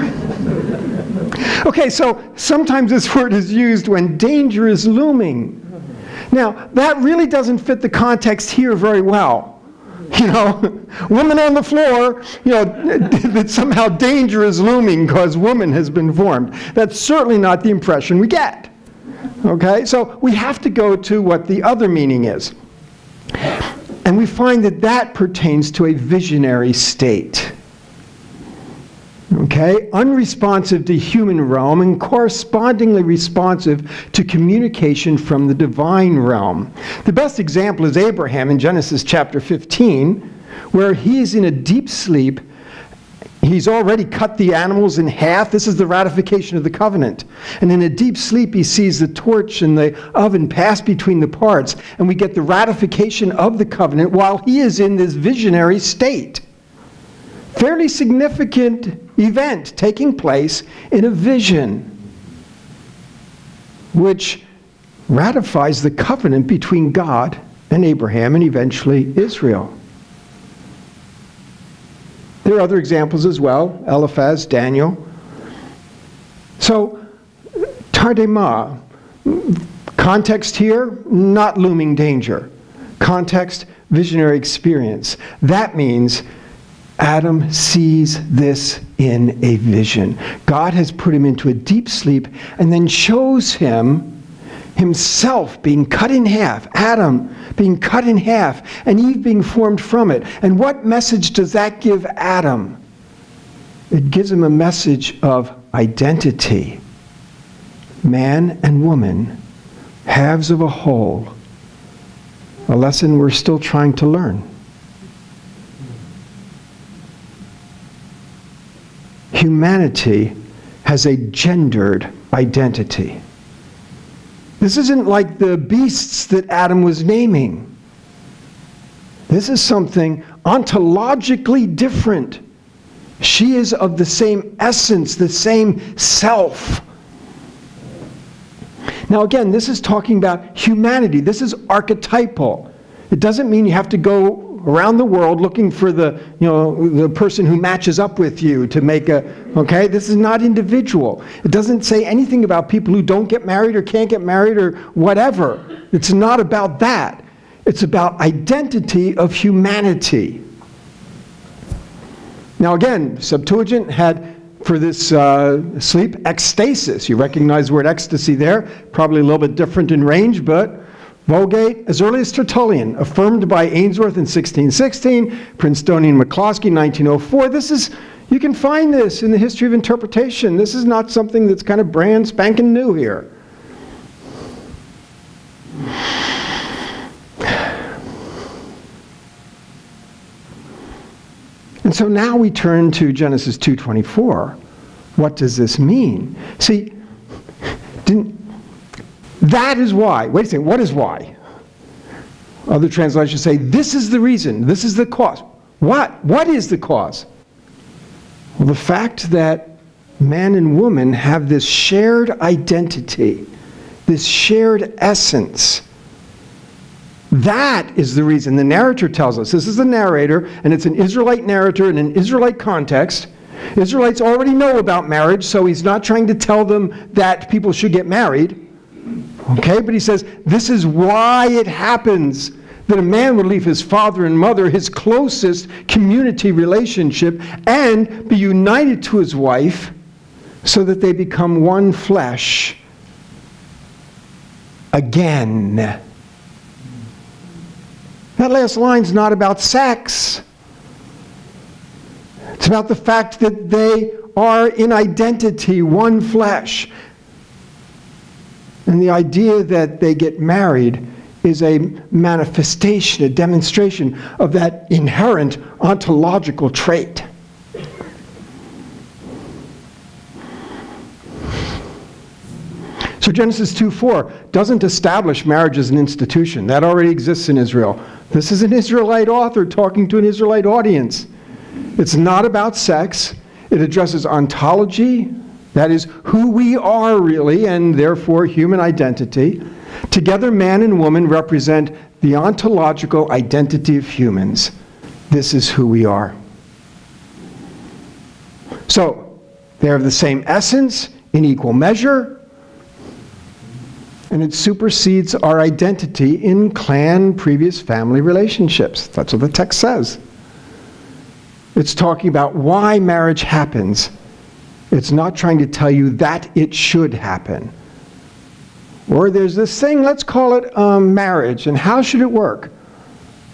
Okay, so sometimes this word is used when danger is looming. Now, that really doesn't fit the context here very well. You know, woman on the floor, you know, that somehow danger is looming because woman has been formed. That's certainly not the impression we get. Okay, so we have to go to what the other meaning is. And we find that that pertains to a visionary state. Okay, unresponsive to human realm and correspondingly responsive to communication from the divine realm. The best example is Abraham in Genesis chapter fifteen, where he's in a deep sleep. He's already cut the animals in half. This is the ratification of the covenant. And in a deep sleep, he sees the torch and the oven pass between the parts. And we get the ratification of the covenant while he is in this visionary state. Fairly significant event taking place in a vision, which ratifies the covenant between God and Abraham and eventually Israel. There are other examples as well, Eliphaz, Daniel. So, Tardema, context here, not looming danger. Context, visionary experience. That means Adam sees this in a vision. God has put him into a deep sleep and then shows him himself being cut in half, Adam being cut in half, and Eve being formed from it. And what message does that give Adam? It gives him a message of identity. Man and woman, halves of a whole. A lesson we're still trying to learn. Humanity has a gendered identity. This isn't like the beasts that Adam was naming. This is something ontologically different. She is of the same essence, the same self. Now again, this is talking about humanity. This is archetypal. It doesn't mean you have to go around the world looking for the, you know, the person who matches up with you to make a, okay? This is not individual. It doesn't say anything about people who don't get married or can't get married or whatever. It's not about that. It's about identity of humanity. Now again, Septuagint had for this uh, sleep, ecstasis. You recognize the word ecstasy there. Probably a little bit different in range, but Vulgate, as early as Tertullian, affirmed by Ainsworth in sixteen sixteen, Princetonian McCloskey, nineteen oh four. This is, you can find this in the history of interpretation. This is not something that's kind of brand spanking new here. And so now we turn to Genesis two twenty-four. What does this mean? See, didn't... That is why. Wait a second, what is why? Other translations say, this is the reason, this is the cause. What? What is the cause? Well, the fact that man and woman have this shared identity, this shared essence, that is the reason. The narrator tells us, this is the narrator, and it's an Israelite narrator in an Israelite context. Israelites already know about marriage, so he's not trying to tell them that people should get married. Okay, but he says, this is why it happens that a man would leave his father and mother, his closest community relationship, and be united to his wife so that they become one flesh again. That last line's not about sex. It's about the fact that they are in identity, one flesh. And the idea that they get married is a manifestation, a demonstration of that inherent ontological trait. So Genesis two four doesn't establish marriage as an institution. That already exists in Israel. This is an Israelite author talking to an Israelite audience. It's not about sex. It addresses ontology. That is, who we are really, and therefore human identity. Together, man and woman represent the ontological identity of humans. This is who we are. So, they have the same essence, in equal measure, and it supersedes our identity in clan, previous family relationships. That's what the text says. It's talking about why marriage happens. It's not trying to tell you that it should happen. Or there's this thing, let's call it um, marriage, and how should it work?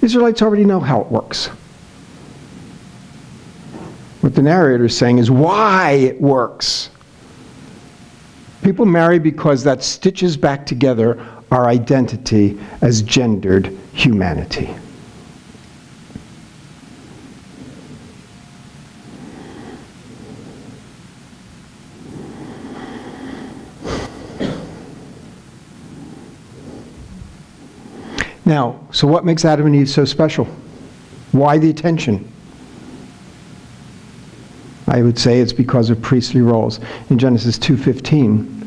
Israelites already know how it works. What the narrator is saying is why it works. People marry because that stitches back together our identity as gendered humanity. Now, so what makes Adam and Eve so special? Why the attention? I would say it's because of priestly roles. In Genesis two fifteen,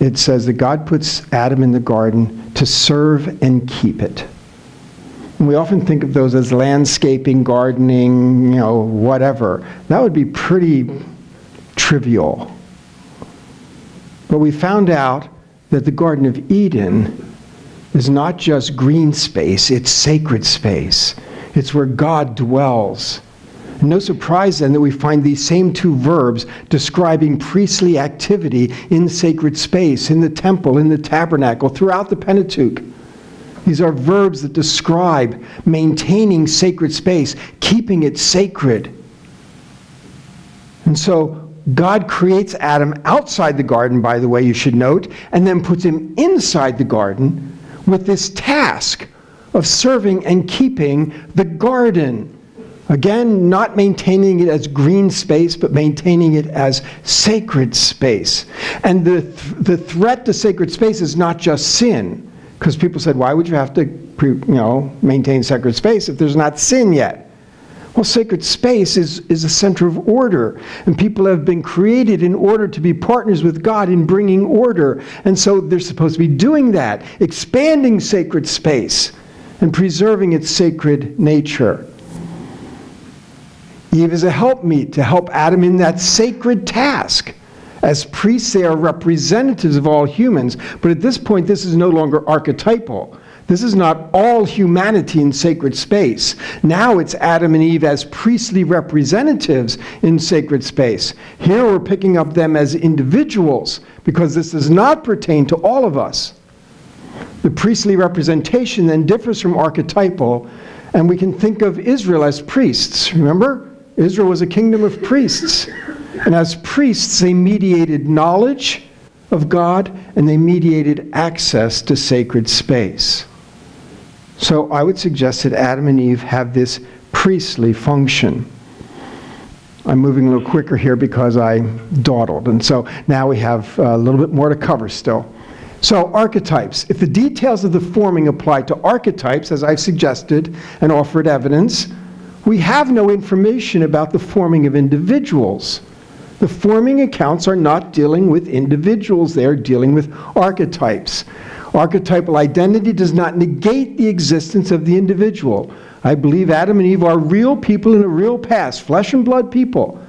it says that God puts Adam in the garden to serve and keep it. And we often think of those as landscaping, gardening, you know, whatever. That would be pretty trivial. But we found out that the Garden of Eden is not just green space, it's sacred space. It's where God dwells. And no surprise then that we find these same two verbs describing priestly activity in sacred space, in the temple, in the tabernacle, throughout the Pentateuch. These are verbs that describe maintaining sacred space, keeping it sacred. And so, God creates Adam outside the garden, by the way, you should note, and then puts him inside the garden with this task of serving and keeping the garden. Again, not maintaining it as green space, but maintaining it as sacred space. And the, th the threat to sacred space is not just sin, because people said, why would you have to pre you know, maintain sacred space if there's not sin yet? Well, sacred space is, is a center of order, and people have been created in order to be partners with God in bringing order, and so they're supposed to be doing that, expanding sacred space and preserving its sacred nature. Eve is a helpmeet to help Adam in that sacred task. As priests, they are representatives of all humans, but at this point, this is no longer archetypal. This is not all humanity in sacred space. Now it's Adam and Eve as priestly representatives in sacred space. Here we're picking up them as individuals because this does not pertain to all of us. The priestly representation then differs from archetypal, and we can think of Israel as priests. Remember? Israel was a kingdom of priests. And as priests, they mediated knowledge of God and they mediated access to sacred space. So I would suggest that Adam and Eve have this priestly function. I'm moving a little quicker here because I dawdled, and so now we have a little bit more to cover still. So archetypes. If the details of the forming apply to archetypes, as I've suggested and offered evidence, we have no information about the forming of individuals. The forming accounts are not dealing with individuals, they are dealing with archetypes. Archetypal identity does not negate the existence of the individual. I believe Adam and Eve are real people in a real past, flesh and blood people.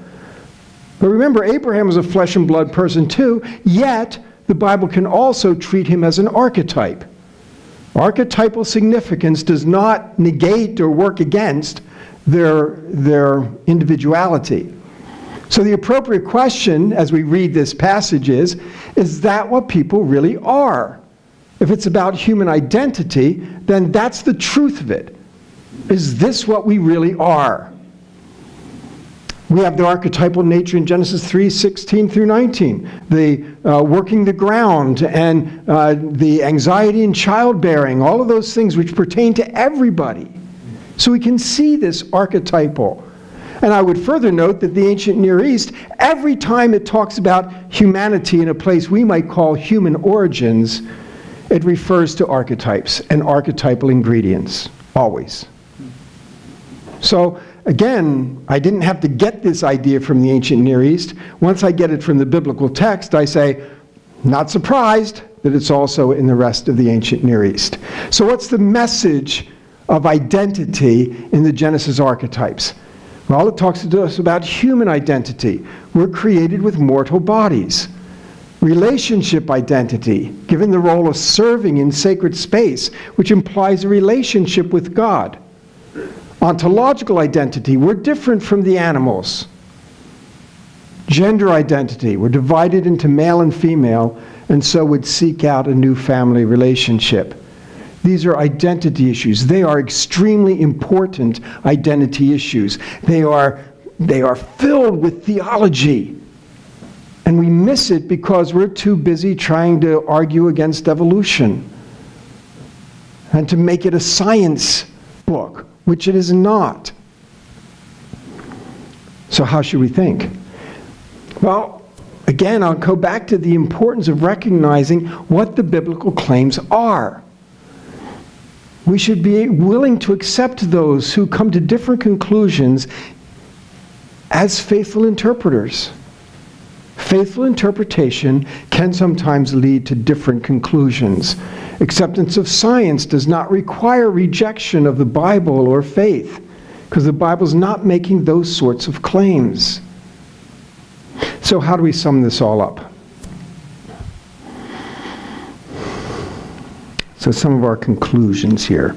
But remember, Abraham was a flesh and blood person too, yet the Bible can also treat him as an archetype. Archetypal significance does not negate or work against their, their individuality. So the appropriate question as we read this passage is, is that what people really are? If it's about human identity, then that's the truth of it. Is this what we really are? We have the archetypal nature in Genesis three sixteen through nineteen, the uh, working the ground and uh, the anxiety in childbearing, all of those things which pertain to everybody. So we can see this archetypal. And I would further note that the ancient Near East, every time it talks about humanity in a place we might call human origins, it refers to archetypes and archetypal ingredients, always. So again, I didn't have to get this idea from the ancient Near East. Once I get it from the biblical text, I say, not surprised that it's also in the rest of the ancient Near East. So what's the message of identity in the Genesis archetypes? Well, it talks to us about human identity. We're created with mortal bodies. Relationship identity, given the role of serving in sacred space, which implies a relationship with God. Ontological identity, we're different from the animals. Gender identity, we're divided into male and female, and so would seek out a new family relationship. These are identity issues. They are extremely important identity issues. They are, they are filled with theology. And we miss it because we're too busy trying to argue against evolution and to make it a science book, which it is not. So how should we think? Well, again, I'll go back to the importance of recognizing what the biblical claims are. We should be willing to accept those who come to different conclusions as faithful interpreters. Faithful interpretation can sometimes lead to different conclusions. Acceptance of science does not require rejection of the Bible or faith, because the Bible's not making those sorts of claims. So how do we sum this all up? So some of our conclusions here.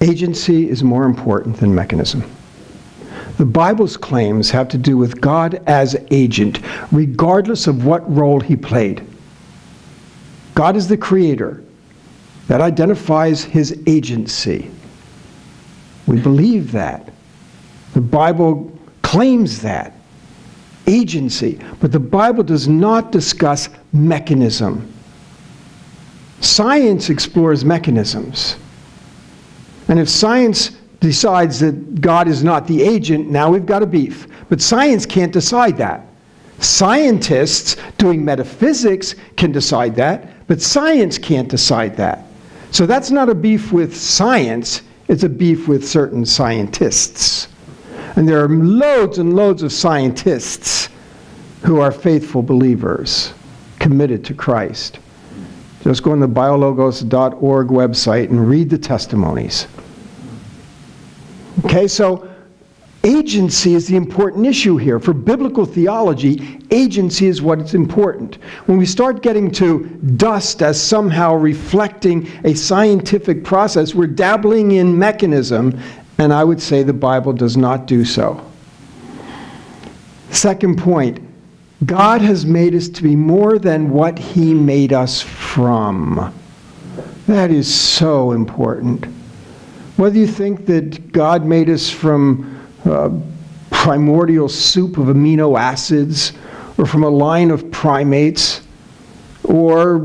Agency is more important than mechanism. The Bible's claims have to do with God as agent, regardless of what role he played. God is the creator. That identifies his agency. We believe that. The Bible claims that. Agency. But the Bible does not discuss mechanism. Science explores mechanisms. And if science decides that God is not the agent, now we've got a beef. But science can't decide that. Scientists doing metaphysics can decide that, but science can't decide that. So that's not a beef with science, it's a beef with certain scientists. And there are loads and loads of scientists who are faithful believers, committed to Christ. Just go on the biologos dot org website and read the testimonies. Okay, so agency is the important issue here. For biblical theology, agency is what's important. When we start getting to dust as somehow reflecting a scientific process, we're dabbling in mechanism, and I would say the Bible does not do so. Second point. God has made us to be more than what he made us from. That is so important. Whether you think that God made us from uh, primordial soup of amino acids, or from a line of primates, or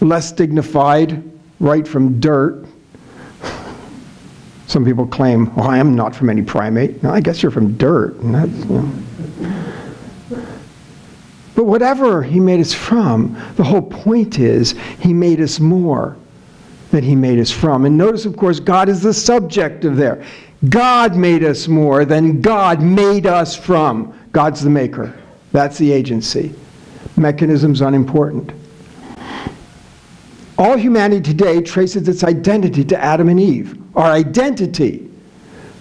less dignified, right from dirt. Some people claim, oh, I am not from any primate. No, I guess you're from dirt. And that's, you know. But whatever he made us from, the whole point is he made us more than he made us from. And notice, of course, God is the subject of there. God made us more than God made us from. God's the maker. That's the agency. Mechanism's unimportant. All humanity today traces its identity to Adam and Eve. Our identity.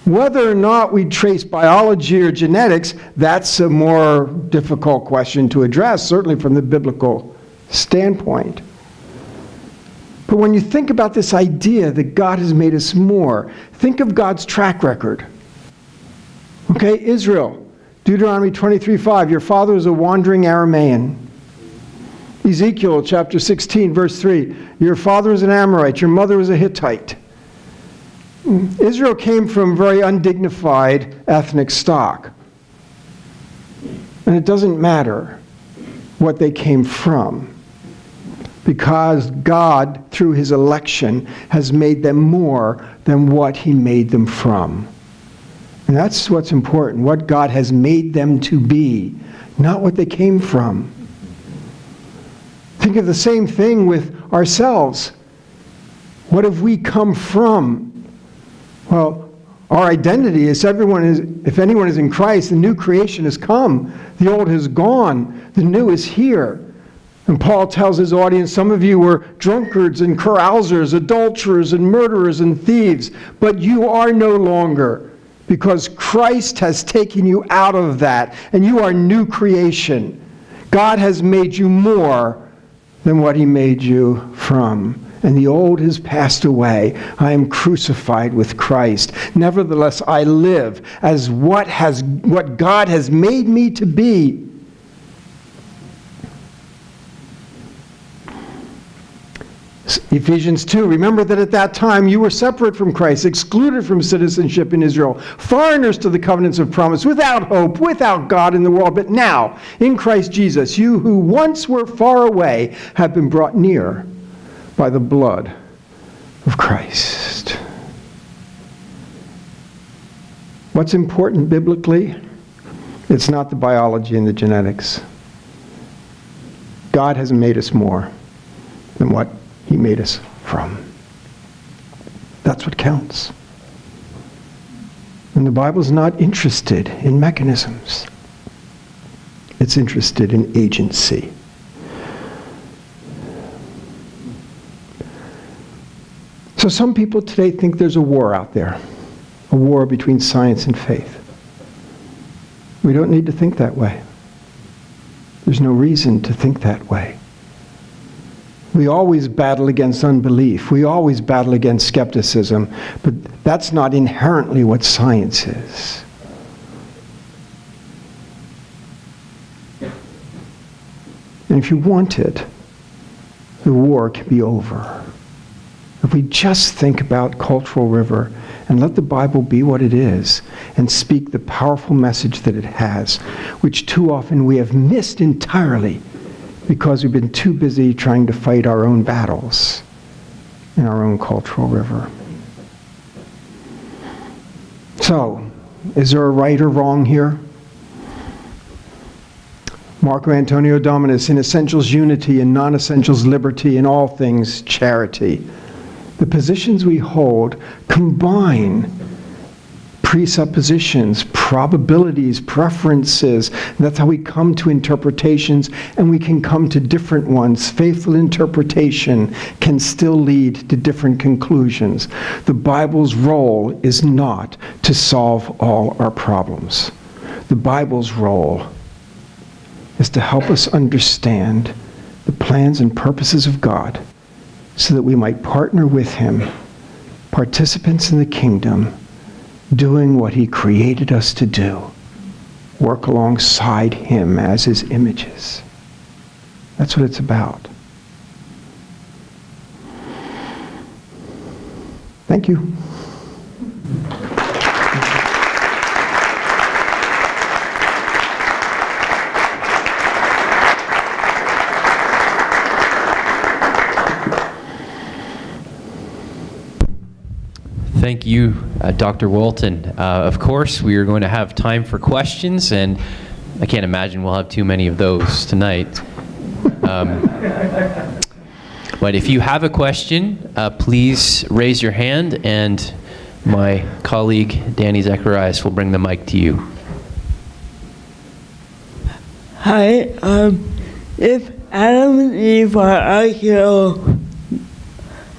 Whether or not we trace biology or genetics, that's a more difficult question to address, certainly from the biblical standpoint. But when you think about this idea that God has made us more, think of God's track record. Okay, Israel, Deuteronomy twenty-three five, your father was a wandering Aramaean. Ezekiel chapter sixteen, verse three, your father was an Amorite, your mother was a Hittite. Israel came from very undignified ethnic stock. And it doesn't matter what they came from, because God, through his election, has made them more than what he made them from. And that's what's important, what God has made them to be, not what they came from. Think of the same thing with ourselves. What have we come from? Well, our identity is everyone is, if anyone is in Christ, the new creation has come. The old has gone. The new is here. And Paul tells his audience, some of you were drunkards and carousers, adulterers and murderers and thieves, but you are no longer, because Christ has taken you out of that, and you are new creation. God has made you more than what he made you from. And the old has passed away. I am crucified with Christ. Nevertheless, I live as what has, what God has made me to be. Ephesians two, remember that at that time you were separate from Christ, excluded from citizenship in Israel, foreigners to the covenants of promise, without hope, without God in the world. But now, in Christ Jesus, you who once were far away have been brought near by the blood of Christ. What's important biblically? It's not the biology and the genetics. God has made us more than what he made us from. That's what counts. And the Bible's not interested in mechanisms. It's interested in agency. So some people today think there's a war out there, a war between science and faith. We don't need to think that way. There's no reason to think that way. We always battle against unbelief. We always battle against skepticism, but that's not inherently what science is. And if you want it, the war can be over. If we just think about Cultural River and let the Bible be what it is and speak the powerful message that it has, which too often we have missed entirely because we've been too busy trying to fight our own battles in our own Cultural River. So, is there a right or wrong here? Marco Antonio Dominus, in essentials unity, in non-essentials liberty, in all things charity. The positions we hold combine presuppositions, probabilities, preferences. That's how we come to interpretations, and we can come to different ones. Faithful interpretation can still lead to different conclusions. The Bible's role is not to solve all our problems. The Bible's role is to help us understand the plans and purposes of God, so that we might partner with him, participants in the kingdom, doing what he created us to do, work alongside him as his images. That's what it's about. Thank you. Thank you, uh, Doctor Walton. Uh, of course, we are going to have time for questions, and I can't imagine we'll have too many of those tonight. Um, but if you have a question, uh, please raise your hand, and my colleague, Danny Zacharias, will bring the mic to you. Hi. Um, if Adam and Eve are archaeologists,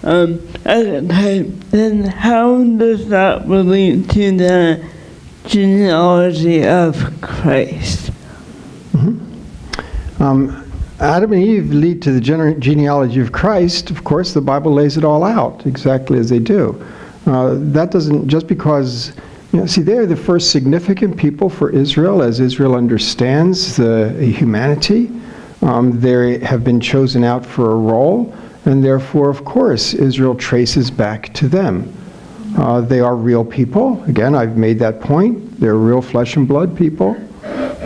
Um, at the time, then how does that relate to the genealogy of Christ? Mm-hmm. um, Adam and Eve lead to the gene genealogy of Christ. Of course, the Bible lays it all out exactly as they do. Uh, that doesn't, just because, you know, see, they're the first significant people for Israel, as Israel understands the humanity. Um, they have been chosen out for a role. And therefore, of course, Israel traces back to them. Uh, they are real people. Again, I've made that point. They're real flesh and blood people,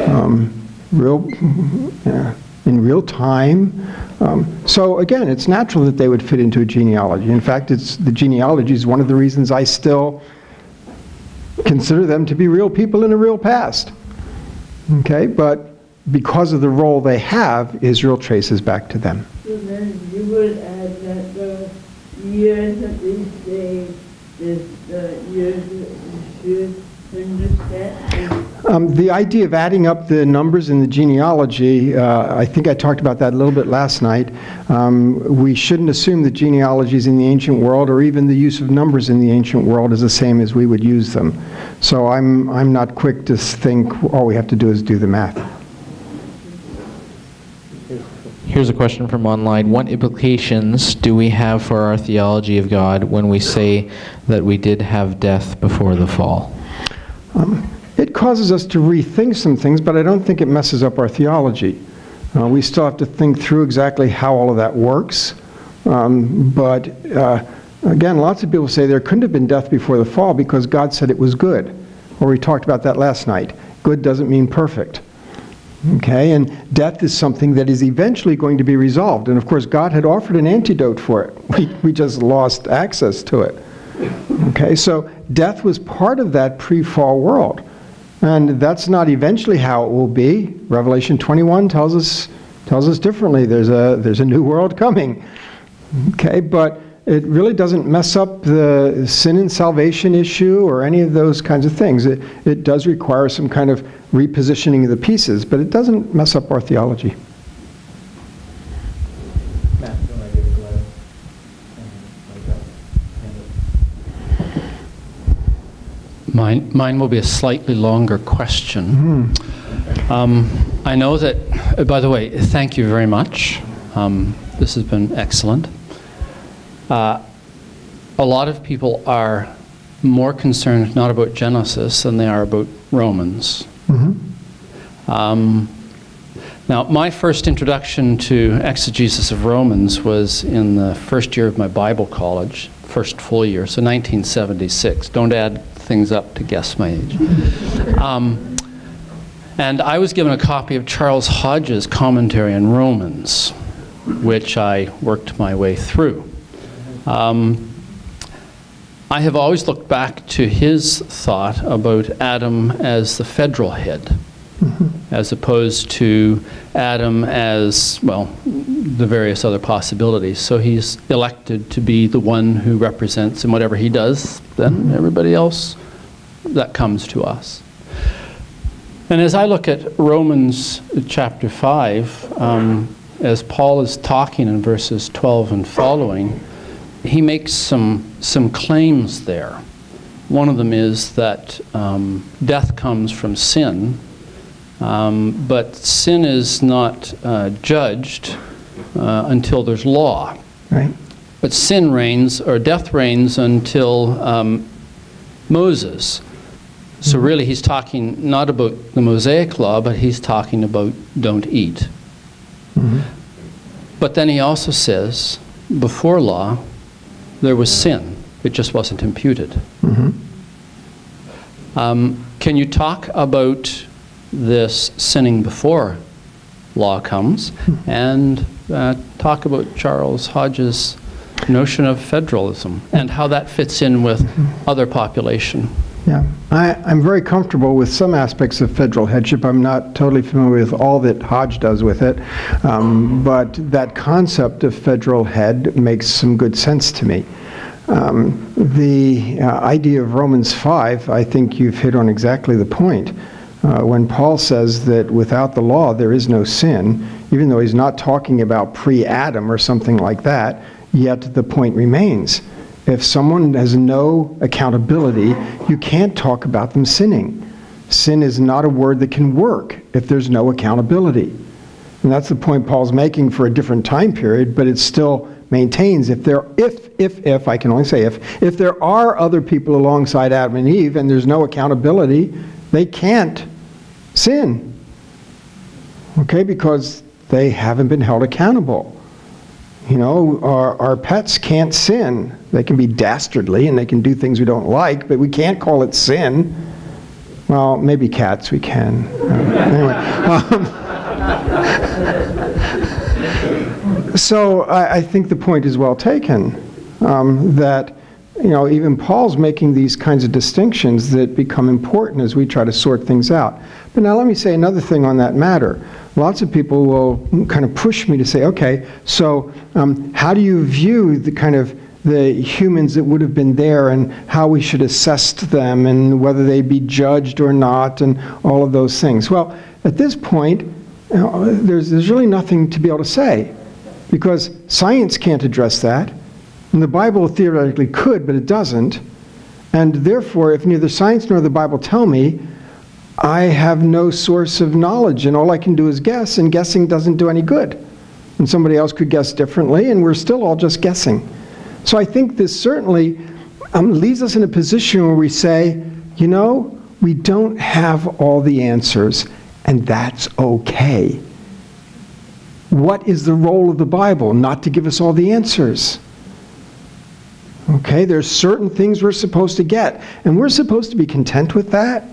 um, real, yeah, in real time. Um, so again, it's natural that they would fit into a genealogy. In fact, it's, the genealogy is one of the reasons I still consider them to be real people in a real past. Okay, but because of the role they have, Israel traces back to them. You would add that the years that they say is the years that you should Um, the idea of adding up the numbers in the genealogy, uh, I think I talked about that a little bit last night. Um, we shouldn't assume that genealogies in the ancient world, or even the use of numbers in the ancient world, is the same as we would use them. So I'm, I'm not quick to think all we have to do is do the math. Here's a question from online. What implications do we have for our theology of God when we say that we did have death before the fall? Um, it causes us to rethink some things, but I don't think it messes up our theology. Uh, we still have to think through exactly how all of that works. Um, but uh, again, lots of people say there couldn't have been death before the fall because God said it was good. Or we talked about that last night. Good doesn't mean perfect. Okay, and death is something that is eventually going to be resolved. And of course, God had offered an antidote for it. We, we just lost access to it. Okay, so death was part of that pre-fall world. And that's not eventually how it will be. Revelation twenty-one tells us, tells us differently. There's a, there's a new world coming. Okay, but it really doesn't mess up the sin and salvation issue or any of those kinds of things. It, it does require some kind of repositioning of the pieces, but it doesn't mess up our theology. Mine, mine will be a slightly longer question. Mm-hmm. um, I know that, by the way, thank you very much. Um, this has been excellent. Uh, a lot of people are more concerned not about Genesis than they are about Romans. Mm-hmm. um, now, my first introduction to exegesis of Romans was in the first year of my Bible college, first full year, so nineteen seventy-six. Don't add things up to guess my age. Um, and I was given a copy of Charles Hodges' commentary on Romans, which I worked my way through. Um, I have always looked back to his thought about Adam as the federal head, as opposed to Adam as, well, the various other possibilities. So he's elected to be the one who represents, and whatever he does, then everybody else, that comes to us. And as I look at Romans chapter five, um, as Paul is talking in verses twelve and following, he makes some, some claims there. One of them is that um, death comes from sin, Um, but sin is not uh, judged uh, until there's law. Right. But sin reigns, or death reigns, until um, Moses. So mm-hmm. really he's talking not about the Mosaic law, but he's talking about don't eat. Mm-hmm. But then he also says, before law, there was sin. It just wasn't imputed. Mm-hmm. um, can you talk about this sinning before law comes, and uh, talk about Charles Hodges' notion of federalism and how that fits in with other population? Yeah, I, I'm very comfortable with some aspects of federal headship. I'm not totally familiar with all that Hodge does with it, um, but that concept of federal head makes some good sense to me. Um, the uh, idea of Romans five, I think you've hit on exactly the point. Uh, when Paul says that without the law there is no sin, even though he's not talking about pre-Adam or something like that, yet the point remains. If someone has no accountability, you can't talk about them sinning. Sin is not a word that can work if there's no accountability. And that's the point Paul's making for a different time period, but it still maintains if there, if, if, if, I can only say if, if there are other people alongside Adam and Eve and there's no accountability, they can't sin, okay, because they haven't been held accountable. You know, our, our pets can't sin. They can be dastardly and they can do things we don't like, but we can't call it sin. Well, maybe cats we can. Um, anyway. Um, so I, I think the point is well taken, um, that you know, even Paul's making these kinds of distinctions that become important as we try to sort things out. But now let me say another thing on that matter. Lots of people will kind of push me to say, okay, so um, how do you view the kind of the humans that would have been there and how we should assess them and whether they be judged or not and all of those things. Well, at this point, you know, there's, there's really nothing to be able to say, because science can't address that, and the Bible theoretically could, but it doesn't. And therefore, if neither science nor the Bible tell me, I have no source of knowledge, and all I can do is guess, and guessing doesn't do any good. And somebody else could guess differently, and we're still all just guessing. So I think this certainly um, leaves us in a position where we say, you know, we don't have all the answers, and that's okay. What is the role of the Bible? Not to give us all the answers. Okay, there's certain things we're supposed to get, and we're supposed to be content with that.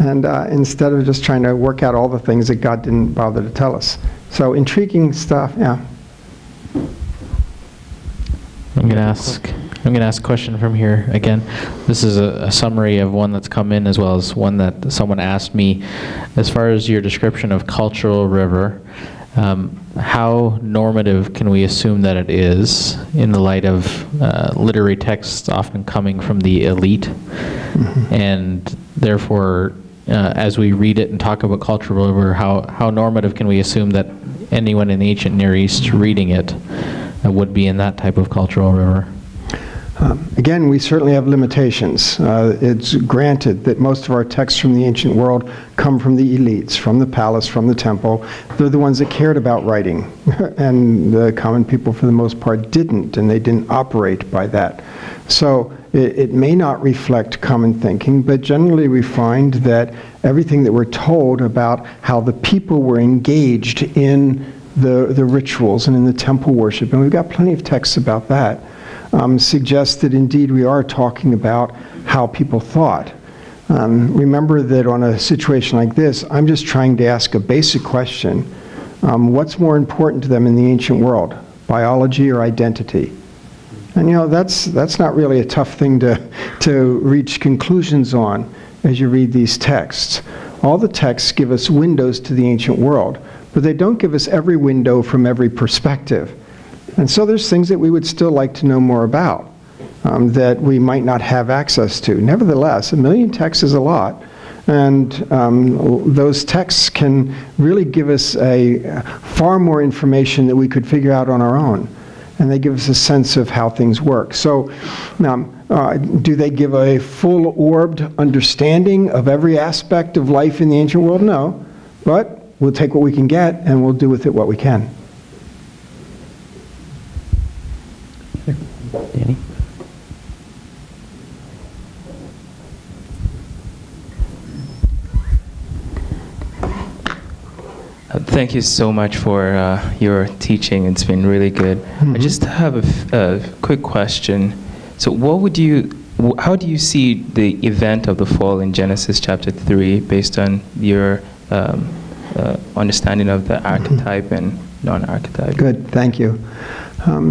And uh, instead of just trying to work out all the things that God didn't bother to tell us. So intriguing stuff, yeah. I'm gonna ask. I'm gonna ask a question from here again. This is a, a summary of one that's come in, as well as one that someone asked me. As far as your description of cultural river, um, how normative can we assume that it is in the light of uh, literary texts often coming from the elite, mm-hmm. and therefore, uh, as we read it and talk about cultural river, how how normative can we assume that anyone in the ancient Near East reading it uh, would be in that type of cultural river? Um, again, we certainly have limitations. Uh, it's granted that most of our texts from the ancient world come from the elites, from the palace, from the temple. They're the ones that cared about writing. And the common people, for the most part, didn't, and they didn't operate by that. So it, it may not reflect common thinking, but generally we find that everything that we're told about how the people were engaged in the, the rituals and in the temple worship, and we've got plenty of texts about that, Um, suggests that indeed we are talking about how people thought. Um, remember that on a situation like this, I'm just trying to ask a basic question. Um, what's more important to them in the ancient world? Biology or identity? And you know, that's, that's not really a tough thing to, to reach conclusions on as you read these texts. All the texts give us windows to the ancient world, but they don't give us every window from every perspective. And so there's things that we would still like to know more about, um, that we might not have access to. Nevertheless, a million texts is a lot, and um, those texts can really give us a uh, far more information that we could figure out on our own. And they give us a sense of how things work. So um, uh, do they give a full-orbed understanding of every aspect of life in the ancient world? No, but we'll take what we can get, and we'll do with it what we can. Danny? Uh, thank you so much for uh, your teaching. It's been really good. Mm-hmm. I just have a, f a quick question. So what would you, w how do you see the event of the fall in Genesis chapter three based on your um, uh, understanding of the archetype mm-hmm. and non-archetype? Good, thank you. Um,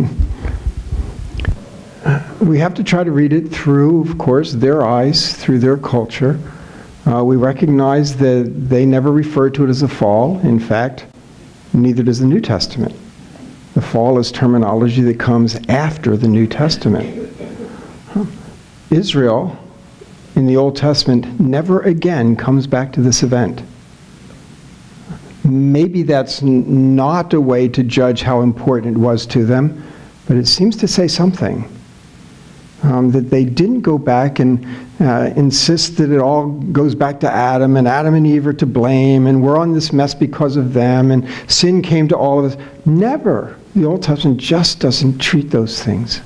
We have to try to read it through, of course, their eyes, through their culture. Uh, we recognize that they never refer to it as a fall. In fact, neither does the New Testament. The fall is terminology that comes after the New Testament. Israel, in the Old Testament, never again comes back to this event. Maybe that's n- not a way to judge how important it was to them, but it seems to say something. Um, that they didn't go back and uh, insist that it all goes back to Adam, and Adam and Eve are to blame, and we're on this mess because of them, and sin came to all of us. Never. The Old Testament just doesn't treat those things.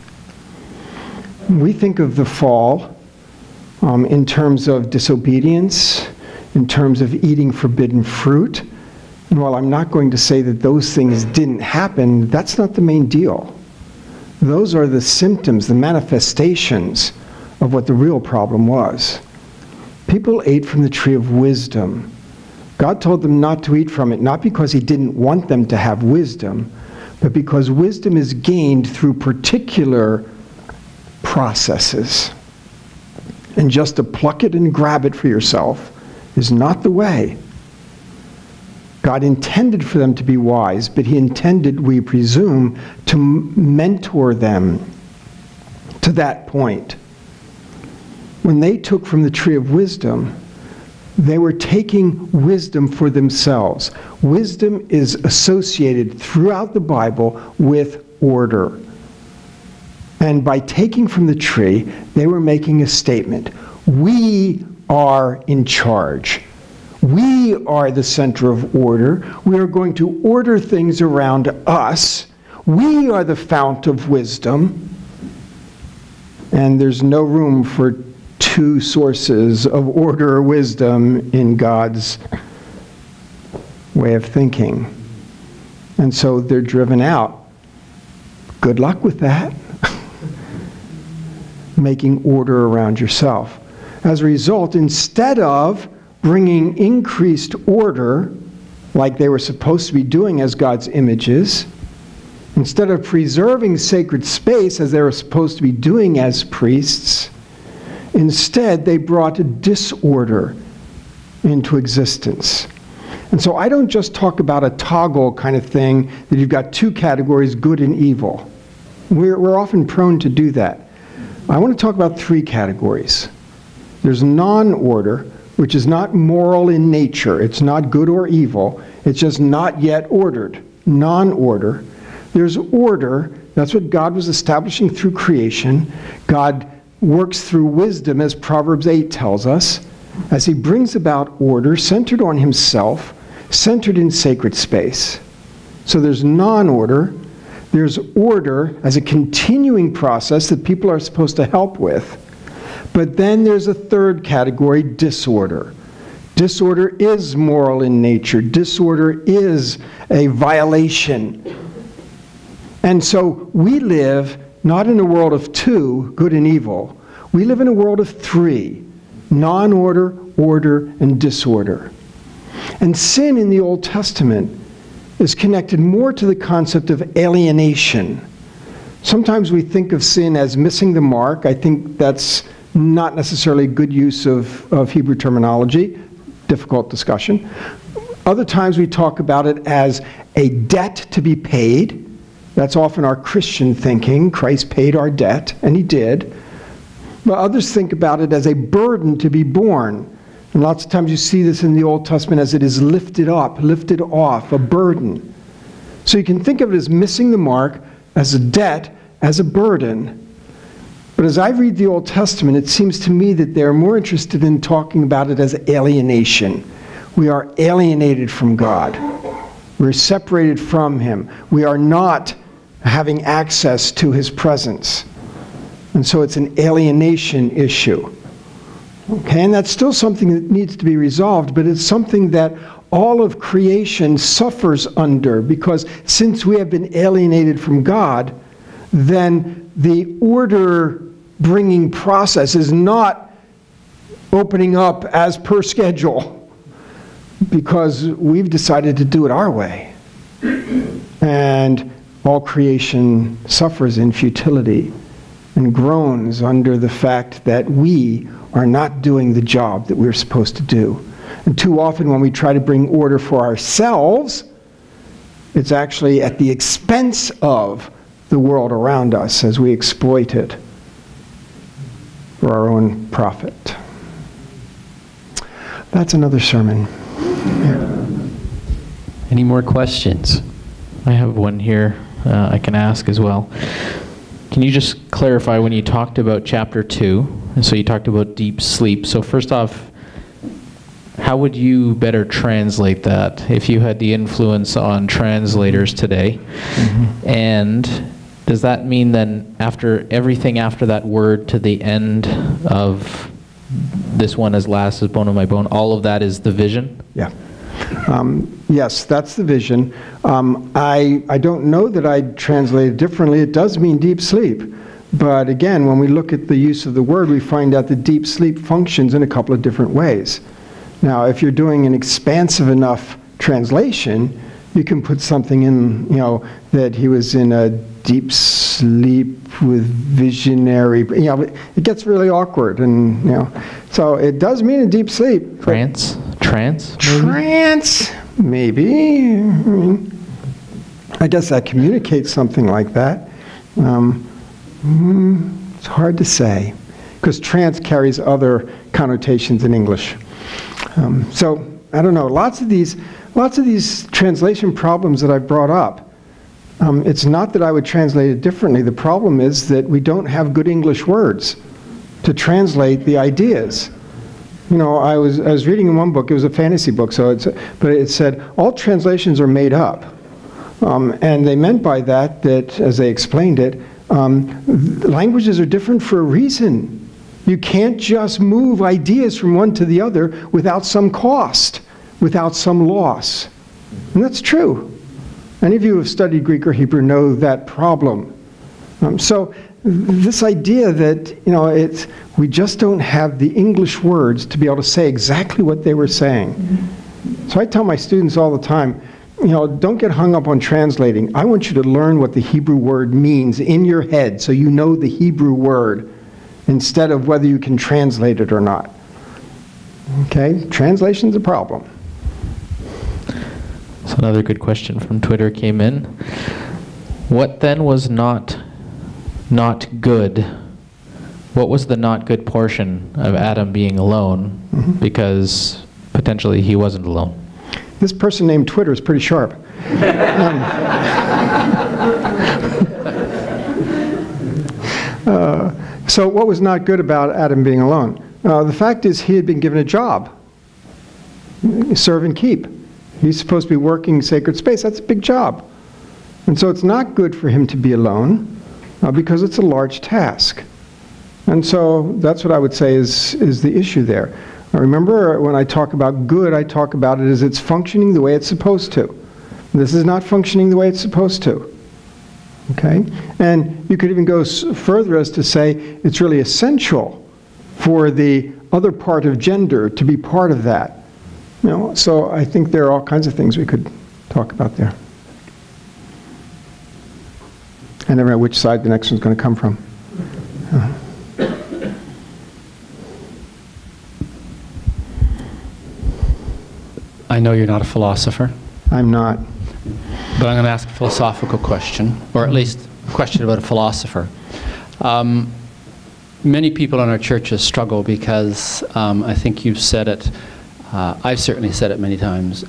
We think of the fall um, in terms of disobedience, in terms of eating forbidden fruit. And while I'm not going to say that those things didn't happen, that's not the main deal. Those are the symptoms, the manifestations of what the real problem was. People ate from the tree of wisdom. God told them not to eat from it, not because he didn't want them to have wisdom, but because wisdom is gained through particular processes. And just to pluck it and grab it for yourself is not the way. God intended for them to be wise, but he intended, we presume, to mentor them to that point. When they took from the tree of wisdom, they were taking wisdom for themselves. Wisdom is associated throughout the Bible with order. And by taking from the tree, they were making a statement. We are in charge. We are the center of order. We are going to order things around us. We are the fount of wisdom. And there's no room for two sources of order or wisdom in God's way of thinking. And so they're driven out. Good luck with that. Making order around yourself. As a result, instead of bringing increased order, like they were supposed to be doing as God's images, instead of preserving sacred space as they were supposed to be doing as priests, instead they brought disorder into existence. And so I don't just talk about a toggle kind of thing, that you've got two categories, good and evil. We're, we're often prone to do that. I want to talk about three categories. There's non-order, which is not moral in nature. It's not good or evil. It's just not yet ordered. Non-order. There's order. That's what God was establishing through creation. God works through wisdom, as Proverbs eight tells us, as he brings about order centered on himself, centered in sacred space. So there's non-order. There's order as a continuing process that people are supposed to help with. But then there's a third category, disorder. Disorder is moral in nature. Disorder is a violation. And so we live not in a world of two, good and evil. We live in a world of three, non-order, order, and disorder. And sin in the Old Testament is connected more to the concept of alienation. Sometimes we think of sin as missing the mark. I think that's not necessarily a good use of, of Hebrew terminology. Difficult discussion. Other times we talk about it as a debt to be paid. That's often our Christian thinking. Christ paid our debt, and he did. But others think about it as a burden to be borne. And lots of times you see this in the Old Testament as it is lifted up, lifted off, a burden. So you can think of it as missing the mark, as a debt, as a burden. But as I read the Old Testament, it seems to me that they're more interested in talking about it as alienation. We are alienated from God. We're separated from him. We are not having access to his presence. And so it's an alienation issue. Okay, and that's still something that needs to be resolved, but it's something that all of creation suffers under, because since we have been alienated from God, then the order-bringing process is not opening up as per schedule, because we've decided to do it our way. And all creation suffers in futility and groans under the fact that we are not doing the job that we're supposed to do. And too often when we try to bring order for ourselves, it's actually at the expense of the world around us as we exploit it for our own profit. That's another sermon. Yeah. Any more questions? I have one here uh, I can ask as well. Can you just clarify when you talked about chapter two, and so you talked about deep sleep. So first off, how would you better translate that if you had the influence on translators today? Mm-hmm. And does that mean then after everything after that word to the end of this one as last is bone of my bone, all of that is the vision? Yeah. Um, yes, that's the vision. Um, I, I don't know that I'd translate it differently. It does mean deep sleep. But again, when we look at the use of the word, we find out that deep sleep functions in a couple of different ways. Now, if you're doing an expansive enough translation, you can put something in, you know, that he was in a deep sleep with visionary, you know, it gets really awkward, and, you know, so it does mean a deep sleep. Trance? Trance? Trance? Maybe. I mean, I guess I communicate something like that. Um, it's hard to say, because trans carries other connotations in English. Um, so I don't know. Lots of these, lots of these translation problems that I brought up. Um, it's not that I would translate it differently. The problem is that we don't have good English words to translate the ideas. You know, I was I was reading in one book. It was a fantasy book, so it's but it said all translations are made up, um, and they meant by that that, as they explained it, um, languages are different for a reason. You can't just move ideas from one to the other without some cost, without some loss. And that's true. Any of you who have studied Greek or Hebrew know that problem. Um, so this idea that, you know, it's, we just don't have the English words to be able to say exactly what they were saying. So I tell my students all the time, you know, don't get hung up on translating. I want you to learn what the Hebrew word means in your head so you know the Hebrew word, instead of whether you can translate it or not. Okay, translation's a problem. So another good question from Twitter came in. What then was not not good? What was the not good portion of Adam being alone? Mm-hmm. Because potentially he wasn't alone. This person named Twitter is pretty sharp. um, uh, So what was not good about Adam being alone? Uh, the fact is he had been given a job. Serve and keep. He's supposed to be working sacred space. That's a big job. And so it's not good for him to be alone uh, because it's a large task. And so that's what I would say is, is the issue there. Now remember, when I talk about good, I talk about it as it's functioning the way it's supposed to. This is not functioning the way it's supposed to. Okay? And you could even go s further as to say it's really essential for the other part of gender to be part of that. You know, so I think there are all kinds of things we could talk about there. I never know which side the next one's going to come from. Uh. I know you're not a philosopher. I'm not. But I'm going to ask a philosophical question, or at least a question about a philosopher. Um, many people in our churches struggle because, um, I think you've said it, uh, I've certainly said it many times,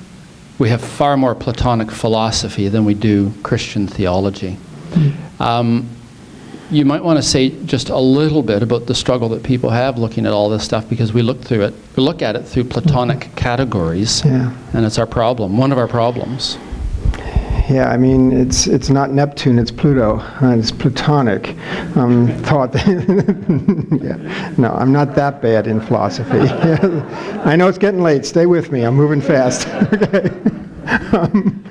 we have far more Platonic philosophy than we do Christian theology. Um, you might want to say just a little bit about the struggle that people have looking at all this stuff, because we look through it, we look at it through Platonic categories, yeah. And it's our problem, one of our problems. Yeah, I mean, it's it's not Neptune, it's Pluto. Uh, it's Platonic um, thought. Yeah. No, I'm not that bad in philosophy. Yeah. I know it's getting late. Stay with me. I'm moving fast. Okay. Um,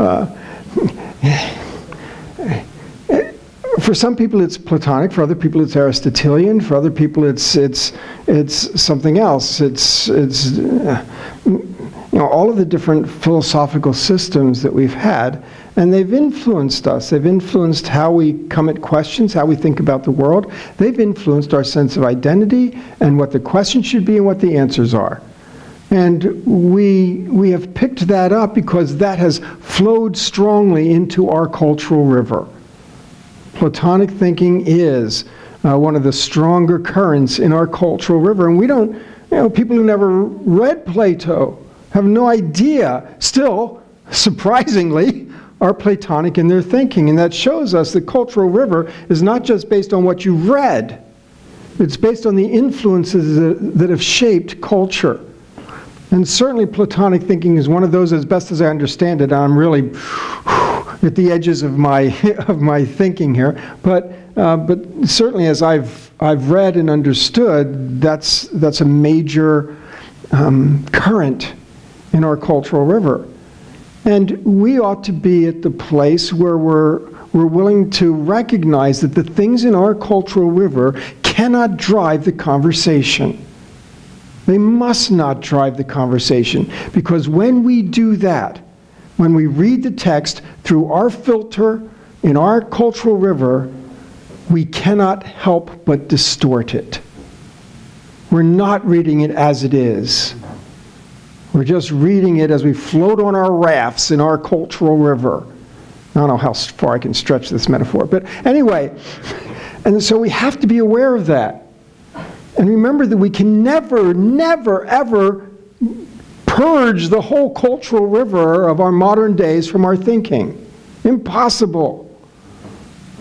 uh, for some people, it's Platonic. For other people, it's Aristotelian. For other people, it's it's it's something else. It's it's. Uh, You know, all of the different philosophical systems that we've had, and they've influenced us. They've influenced how we come at questions, how we think about the world. They've influenced our sense of identity and what the questions should be and what the answers are. And we, we have picked that up because that has flowed strongly into our cultural river. Platonic thinking is uh, one of the stronger currents in our cultural river. And we don't, you know, people who never read Plato have no idea, still, surprisingly, are Platonic in their thinking. And that shows us the cultural river is not just based on what you read. It's based on the influences that, that have shaped culture. And certainly Platonic thinking is one of those, as best as I understand it. I'm really at the edges of my, of my thinking here. But, uh, but certainly as I've, I've read and understood, that's, that's a major um, current in our cultural river. And we ought to be at the place where we're, we're willing to recognize that the things in our cultural river cannot drive the conversation. They must not drive the conversation, because when we do that, when we read the text through our filter in our cultural river, we cannot help but distort it. We're not reading it as it is. We're just reading it as we float on our rafts in our cultural river. I don't know how far I can stretch this metaphor, but anyway. And so we have to be aware of that. And remember that we can never, never, ever purge the whole cultural river of our modern days from our thinking. Impossible.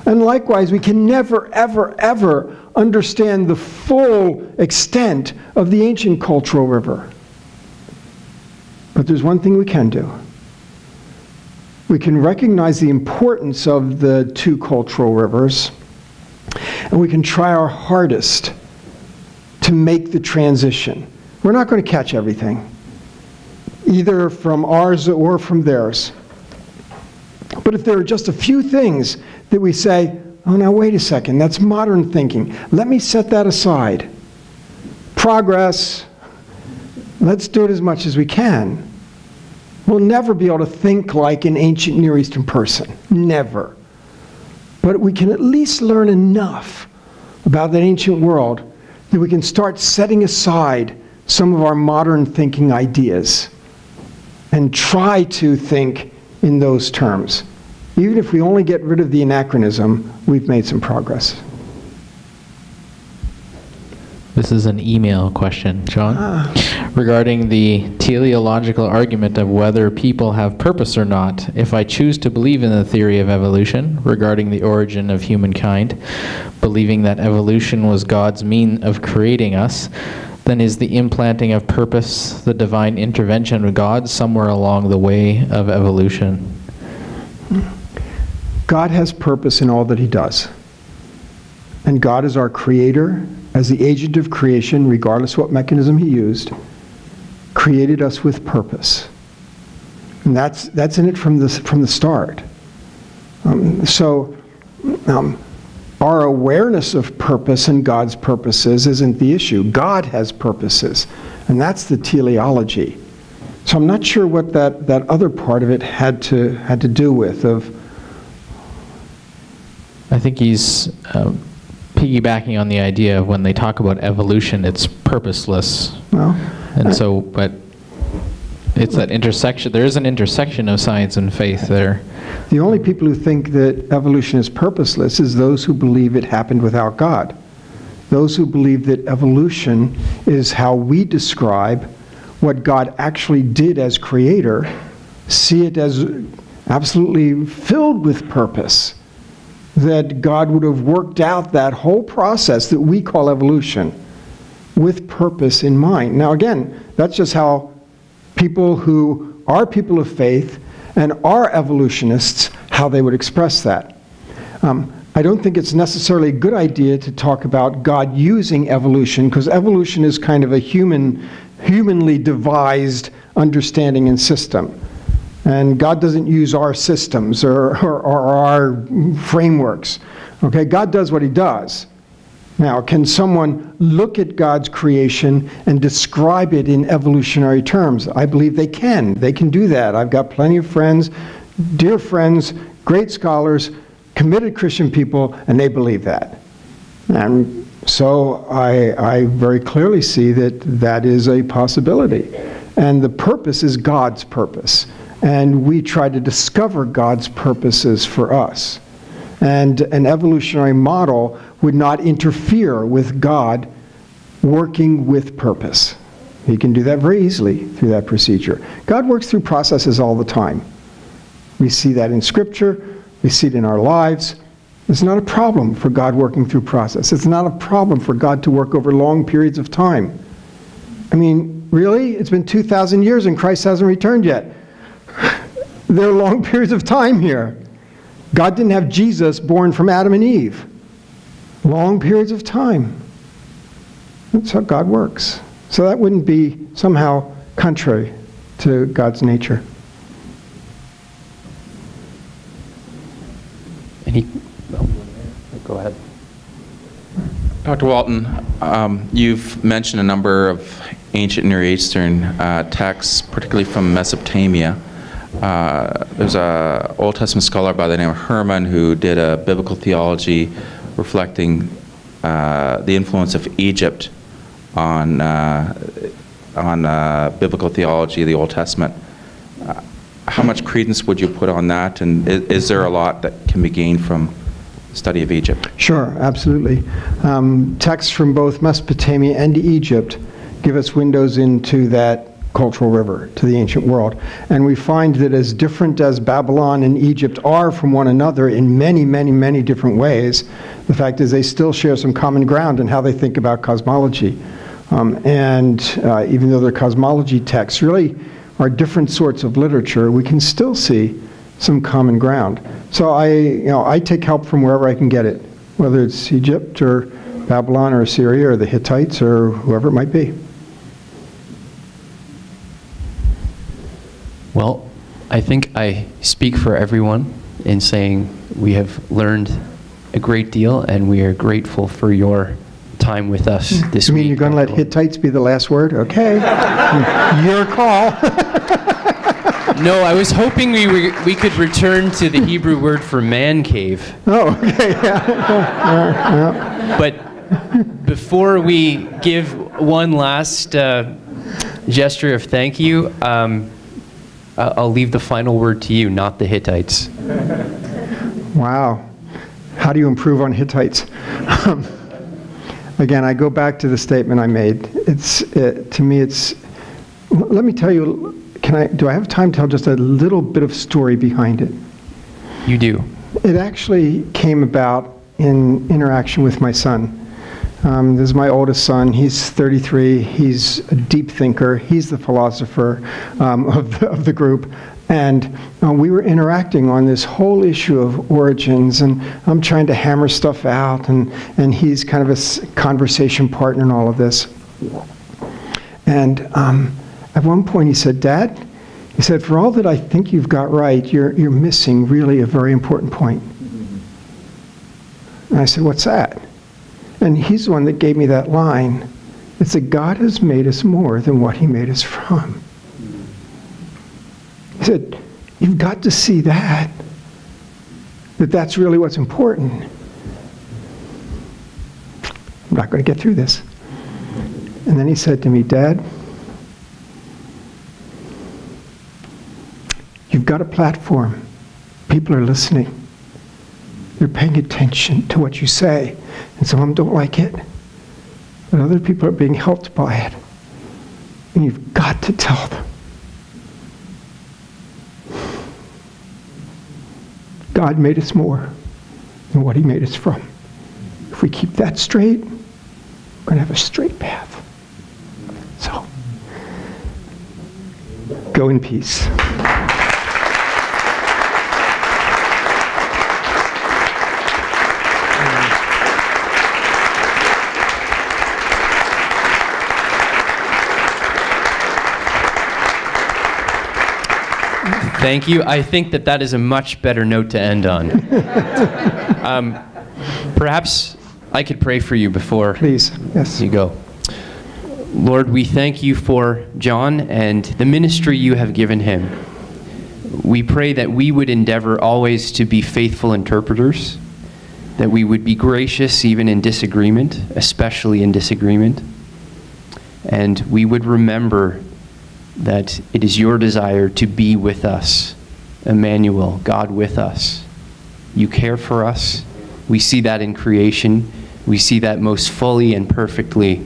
And likewise, we can never, ever, ever understand the full extent of the ancient cultural river. But there's one thing we can do. We can recognize the importance of the two cultural rivers, and we can try our hardest to make the transition. We're not going to catch everything, either from ours or from theirs. But if there are just a few things that we say, oh, now wait a second, that's modern thinking. Let me set that aside. Progress. Let's do it as much as we can. We'll never be able to think like an ancient Near Eastern person. Never. But we can at least learn enough about that ancient world that we can start setting aside some of our modern thinking ideas and try to think in those terms. Even if we only get rid of the anachronism, we've made some progress. This is an email question, John, ah. regarding the teleological argument of whether people have purpose or not. If I choose to believe in the theory of evolution regarding the origin of humankind, believing that evolution was God's mean of creating us, then is the implanting of purpose the divine intervention of God somewhere along the way of evolution? God has purpose in all that he does. And God is our creator, as the agent of creation, regardless of what mechanism he used, created us with purpose. And that's, that's in it from the, from the start. Um, so um, our awareness of purpose and God's purposes isn't the issue. God has purposes, and that's the teleology. So I'm not sure what that, that other part of it had to, had to do with. Of, I think he's um, piggybacking on the idea of when they talk about evolution, it's purposeless. Well, and I, so, but it's that intersection. There is an intersection of science and faith there. The only people who think that evolution is purposeless is those who believe it happened without God. Those who believe that evolution is how we describe what God actually did as creator, see it as absolutely filled with purpose, that God would have worked out that whole process that we call evolution with purpose in mind. Now again, that's just how people who are people of faith and are evolutionists, how they would express that. Um, I don't think it's necessarily a good idea to talk about God using evolution, because evolution is kind of a human humanly devised understanding and system. And God doesn't use our systems or, or, or our frameworks. Okay, God does what he does. Now, can someone look at God's creation and describe it in evolutionary terms? I believe they can. They can do that. I've got plenty of friends, dear friends, great scholars, committed Christian people, and they believe that. And so I, I very clearly see that that is a possibility. And the purpose is God's purpose. And we try to discover God's purposes for us. And an evolutionary model would not interfere with God working with purpose. He can do that very easily through that procedure. God works through processes all the time. We see that in Scripture. We see it in our lives. It's not a problem for God working through process. It's not a problem for God to work over long periods of time. I mean, really? It's been two thousand years and Christ hasn't returned yet. There are long periods of time here. God didn't have Jesus born from Adam and Eve. Long periods of time. That's how God works. So that wouldn't be somehow contrary to God's nature. Any, no, go ahead. Doctor Walton, um, you've mentioned a number of ancient Near Eastern uh, texts, particularly from Mesopotamia. Uh, there's an Old Testament scholar by the name of Herman who did a biblical theology reflecting uh, the influence of Egypt on uh, on uh, biblical theology of the Old Testament. Uh, how much credence would you put on that, and is, is there a lot that can be gained from study of Egypt? Sure, absolutely. Um, texts from both Mesopotamia and Egypt give us windows into that cultural river, to the ancient world. And we find that as different as Babylon and Egypt are from one another in many, many, many different ways, the fact is they still share some common ground in how they think about cosmology. Um, and uh, even though their cosmology texts really are different sorts of literature, we can still see some common ground. So I, you know, I take help from wherever I can get it, whether it's Egypt or Babylon or Assyria or the Hittites or whoever it might be. Well, I think I speak for everyone in saying we have learned a great deal, and we are grateful for your time with us this week. You mean you're going to let Hittites be the last word? Okay. Your call. No, I was hoping we, re we could return to the Hebrew word for man cave. Oh, okay. Yeah. But before we give one last uh, gesture of thank you, um, Uh, I'll leave the final word to you, not the Hittites. Wow. How do you improve on Hittites? Um, again, I go back to the statement I made. It's, uh, to me, it's, let me tell you, can I, do I have time to tell just a little bit of story behind it? You do. It actually came about in interaction with my son. Um, this is my oldest son. He's thirty-three. He's a deep thinker. He's the philosopher um, of, the, of the group. And uh, we were interacting on this whole issue of origins, and I'm trying to hammer stuff out, and, and he's kind of a conversation partner in all of this. And um, at one point he said, "Dad," he said, "for all that I think you've got right, you're, you're missing really a very important point." And I said, "What's that?" And he's the one that gave me that line. It's that God has made us more than what he made us from. He said, "You've got to see that, that that's really what's important." I'm not going to get through this. And then he said to me, "Dad, you've got a platform. People are listening. They're paying attention to what you say, and some of them don't like it, but other people are being helped by it, and you've got to tell them. God made us more than what he made us from. If we keep that straight, we're going to have a straight path. So, go in peace." Thank you. I think that that is a much better note to end on. um, perhaps I could pray for you before Please. Yes. you go. Lord, we thank you for John and the ministry you have given him. We pray that we would endeavor always to be faithful interpreters, that we would be gracious even in disagreement, especially in disagreement, and we would remember that it is your desire to be with us, Emmanuel, God with us. You care for us. We see that in creation. We see that most fully and perfectly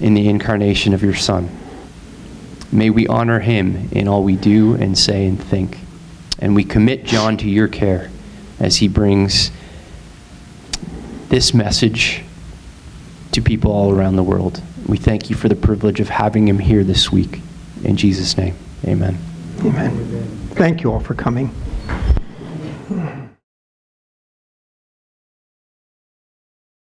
in the incarnation of your Son. May we honor him in all we do and say and think. And we commit John to your care as he brings this message to people all around the world. We thank you for the privilege of having him here this week. In Jesus' name, amen. Amen. Thank you all for coming.